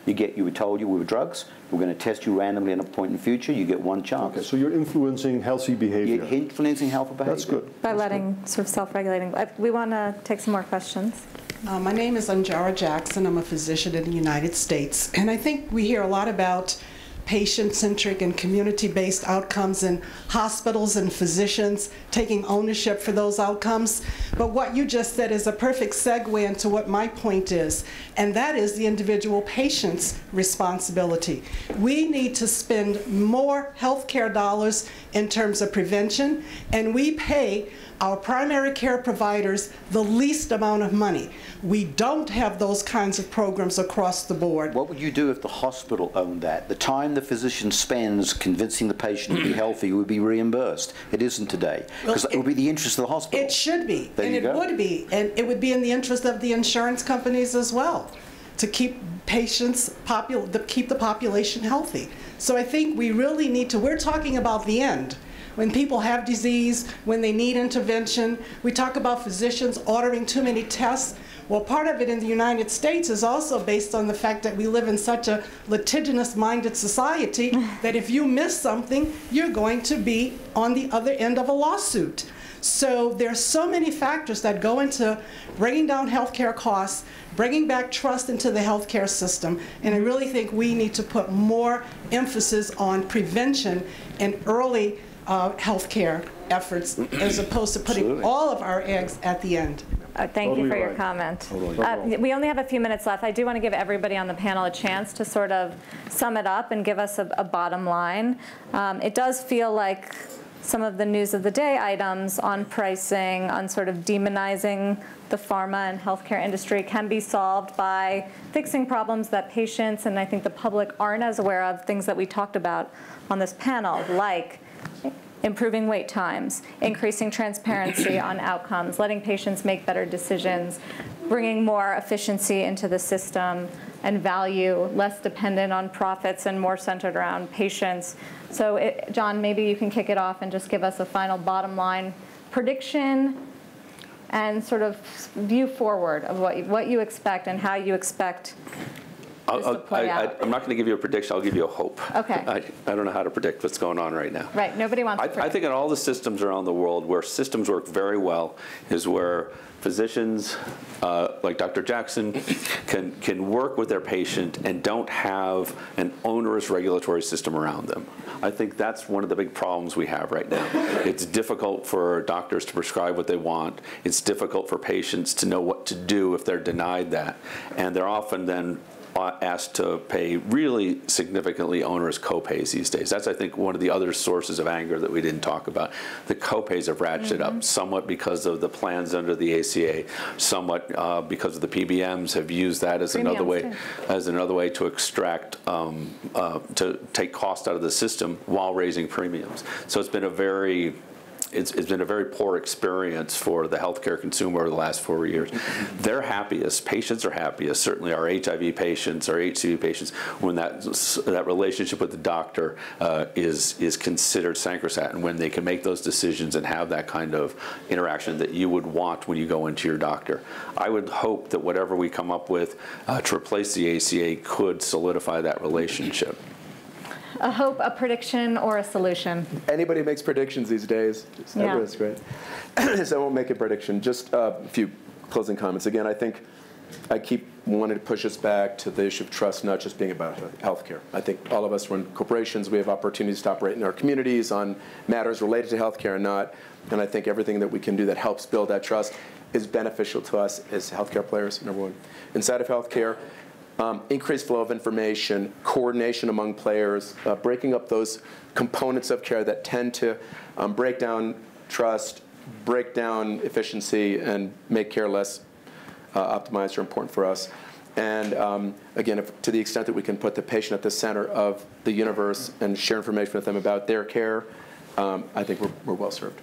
You get, you were told you we were drugs. We're going to test you randomly at a point in the future. You get one chance. Okay, so you're influencing healthy behavior. You're influencing healthy behavior. That's good. By That's letting good. sort of self-regulating. We want to take some more questions. Uh, my name is Anjara Jackson. I'm a physician in the United States, and I think we hear a lot about patient-centric and community-based outcomes in hospitals and physicians taking ownership for those outcomes. But what you just said is a perfect segue into what my point is, and that is the individual patient's responsibility. We need to spend more healthcare dollars in terms of prevention, and we pay our primary care providers the least amount of money. We don't have those kinds of programs across the board. What would you do if the hospital owned that? The time the physician spends convincing the patient to be healthy would be reimbursed. It isn't today, because well, it would be the interest of the hospital. It should be, there and it go. would be, and it would be in the interest of the insurance companies as well, to keep patients, popul to keep the population healthy. So I think we really need to, we're talking about the end. When people have disease, when they need intervention. We talk about physicians ordering too many tests. Well, part of it in the United States is also based on the fact that we live in such a litigious-minded society that if you miss something, you're going to be on the other end of a lawsuit. So there's so many factors that go into bringing down healthcare costs, bringing back trust into the healthcare system, and I really think we need to put more emphasis on prevention and early Uh, healthcare efforts as opposed to putting Absolutely. all of our eggs at the end. Uh, thank totally you for right. your comment. Totally. Uh, we only have a few minutes left. I do want to give everybody on the panel a chance to sort of sum it up and give us a, a bottom line. Um, it does feel like some of the news of the day items on pricing, on sort of demonizing the pharma and healthcare industry can be solved by fixing problems that patients and I think the public aren't as aware of, things that we talked about on this panel, like improving wait times, increasing transparency on outcomes, letting patients make better decisions, bringing more efficiency into the system and value, less dependent on profits and more centered around patients. So it, John, maybe you can kick it off and just give us a final bottom line prediction and sort of view forward of what you, what you expect and how you expect. I'll, I, I, I'm not going to give you a prediction. I'll give you a hope. Okay. I, I don't know how to predict what's going on right now. Right. Nobody wants I, to predict. I think in all the systems around the world where systems work very well is where physicians uh, like Doctor Jackson can, can work with their patient and don't have an onerous regulatory system around them. I think that's one of the big problems we have right now. It's difficult for doctors to prescribe what they want. It's difficult for patients to know what to do if they're denied that. And they're often then asked to pay really significantly onerous copays these days. That's, I think, one of the other sources of anger that we didn't talk about. The copays have ratcheted mm-hmm. up somewhat because of the plans under the A C A, somewhat uh, because of the P B Ms have used that as Premiums, another way, too. as another way to extract, um, uh, to take cost out of the system while raising premiums. So it's been a very It's, it's been a very poor experience for the healthcare consumer over the last four years. They're happiest, patients are happiest, certainly our H I V patients, our H C V patients, when that, that relationship with the doctor uh, is, is considered sacrosanct, and when they can make those decisions and have that kind of interaction that you would want when you go into your doctor. I would hope that whatever we come up with uh, to replace the A C A could solidify that relationship. A hope, a prediction, or a solution? Anybody makes predictions these days. Just yeah. Everyone's great. So I won't make a prediction. Just uh, a few closing comments. Again, I think I keep wanting to push us back to the issue of trust not just being about healthcare. I think all of us run corporations. We have opportunities to operate in our communities on matters related to healthcare and not. And I think everything that we can do that helps build that trust is beneficial to us as healthcare players, number one. Inside of healthcare, Um, increased flow of information, coordination among players, uh, breaking up those components of care that tend to um, break down trust, break down efficiency, and make care less uh, optimized are important for us. And um, again, if, to the extent that we can put the patient at the center of the universe and share information with them about their care, um, I think we're, we're well served.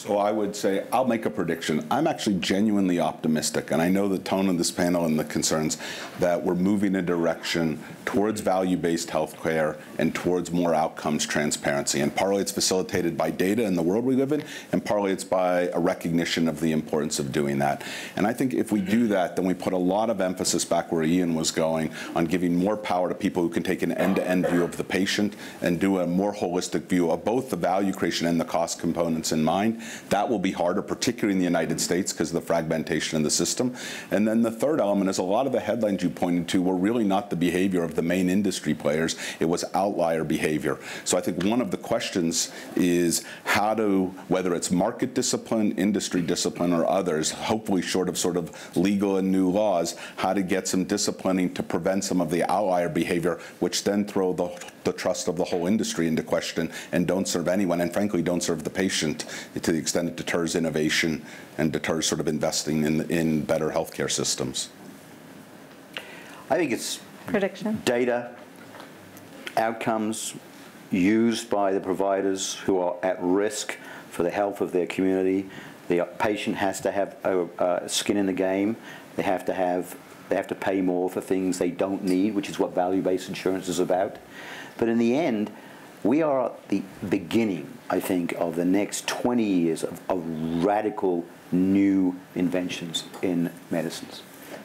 So I would say, I'll make a prediction. I'm actually genuinely optimistic, and I know the tone of this panel and the concerns, that we're moving a direction towards value-based health care and towards more outcomes transparency. And partly it's facilitated by data in the world we live in, and partly it's by a recognition of the importance of doing that. And I think if we do that, then we put a lot of emphasis back where Ian was going on giving more power to people who can take an end-to-end view of the patient and do a more holistic view of both the value creation and the cost components in mind. That will be harder, particularly in the United States, because of the fragmentation of the system. And then the third element is a lot of the headlines you pointed to were really not the behavior of the main industry players. It was outlier behavior. So I think one of the questions is how to, whether it's market discipline, industry discipline, or others, hopefully short of sort of legal and new laws, how to get some disciplining to prevent some of the outlier behavior, which then throw the, the trust of the whole industry into question and don't serve anyone, and frankly don't serve the patient to the extent it deters innovation and deters sort of investing in, in better healthcare systems. I think it's prediction. Data, outcomes used by the providers who are at risk for the health of their community. The patient has to have a, a skin in the game. They have to have, they have to pay more for things they don't need, which is what value-based insurance is about. But in the end, we are at the beginning, I think, of the next twenty years of, of radical new inventions in medicines.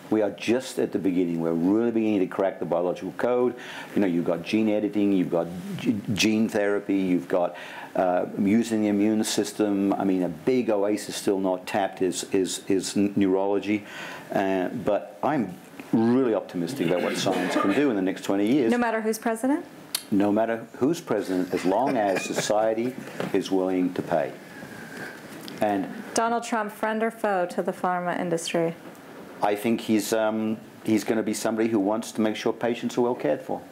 We are just at the beginning. We're really beginning to crack the biological code. You know, you've got gene editing, you've got g gene therapy, you've got uh, using the immune system. I mean, a big oasis still not tapped is, is, is neurology. Uh, but I'm really optimistic about what science can do in the next twenty years. No matter who's president? No matter who's president, as long as society is willing to pay. And Donald Trump, friend or foe to the pharma industry? I think he's, um, he's going to be somebody who wants to make sure patients are well cared for.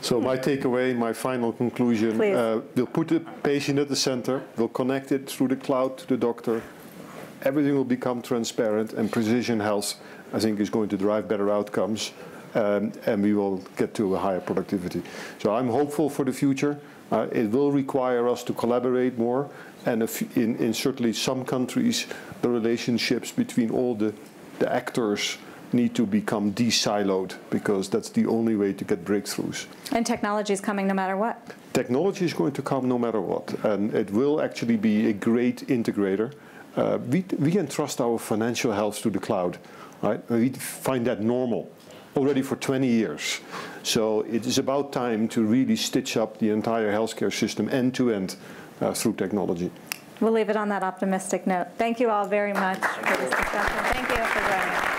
So my takeaway, my final conclusion, uh, we'll put the patient at the center, we'll connect it through the cloud to the doctor, everything will become transparent, and precision health, I think, is going to drive better outcomes, um, and we will get to a higher productivity. So I'm hopeful for the future. Uh, it will require us to collaborate more, and if in, in certainly some countries, the relationships between all the, the actors need to become de-siloed, because that's the only way to get breakthroughs. And technology is coming no matter what. Technology is going to come no matter what, and it will actually be a great integrator. Uh, we, we entrust our financial health to the cloud, right? We find that normal already for twenty years. So it is about time to really stitch up the entire healthcare system end to end uh, through technology. We'll leave it on that optimistic note. Thank you all very much for this discussion. Thank you for joining us.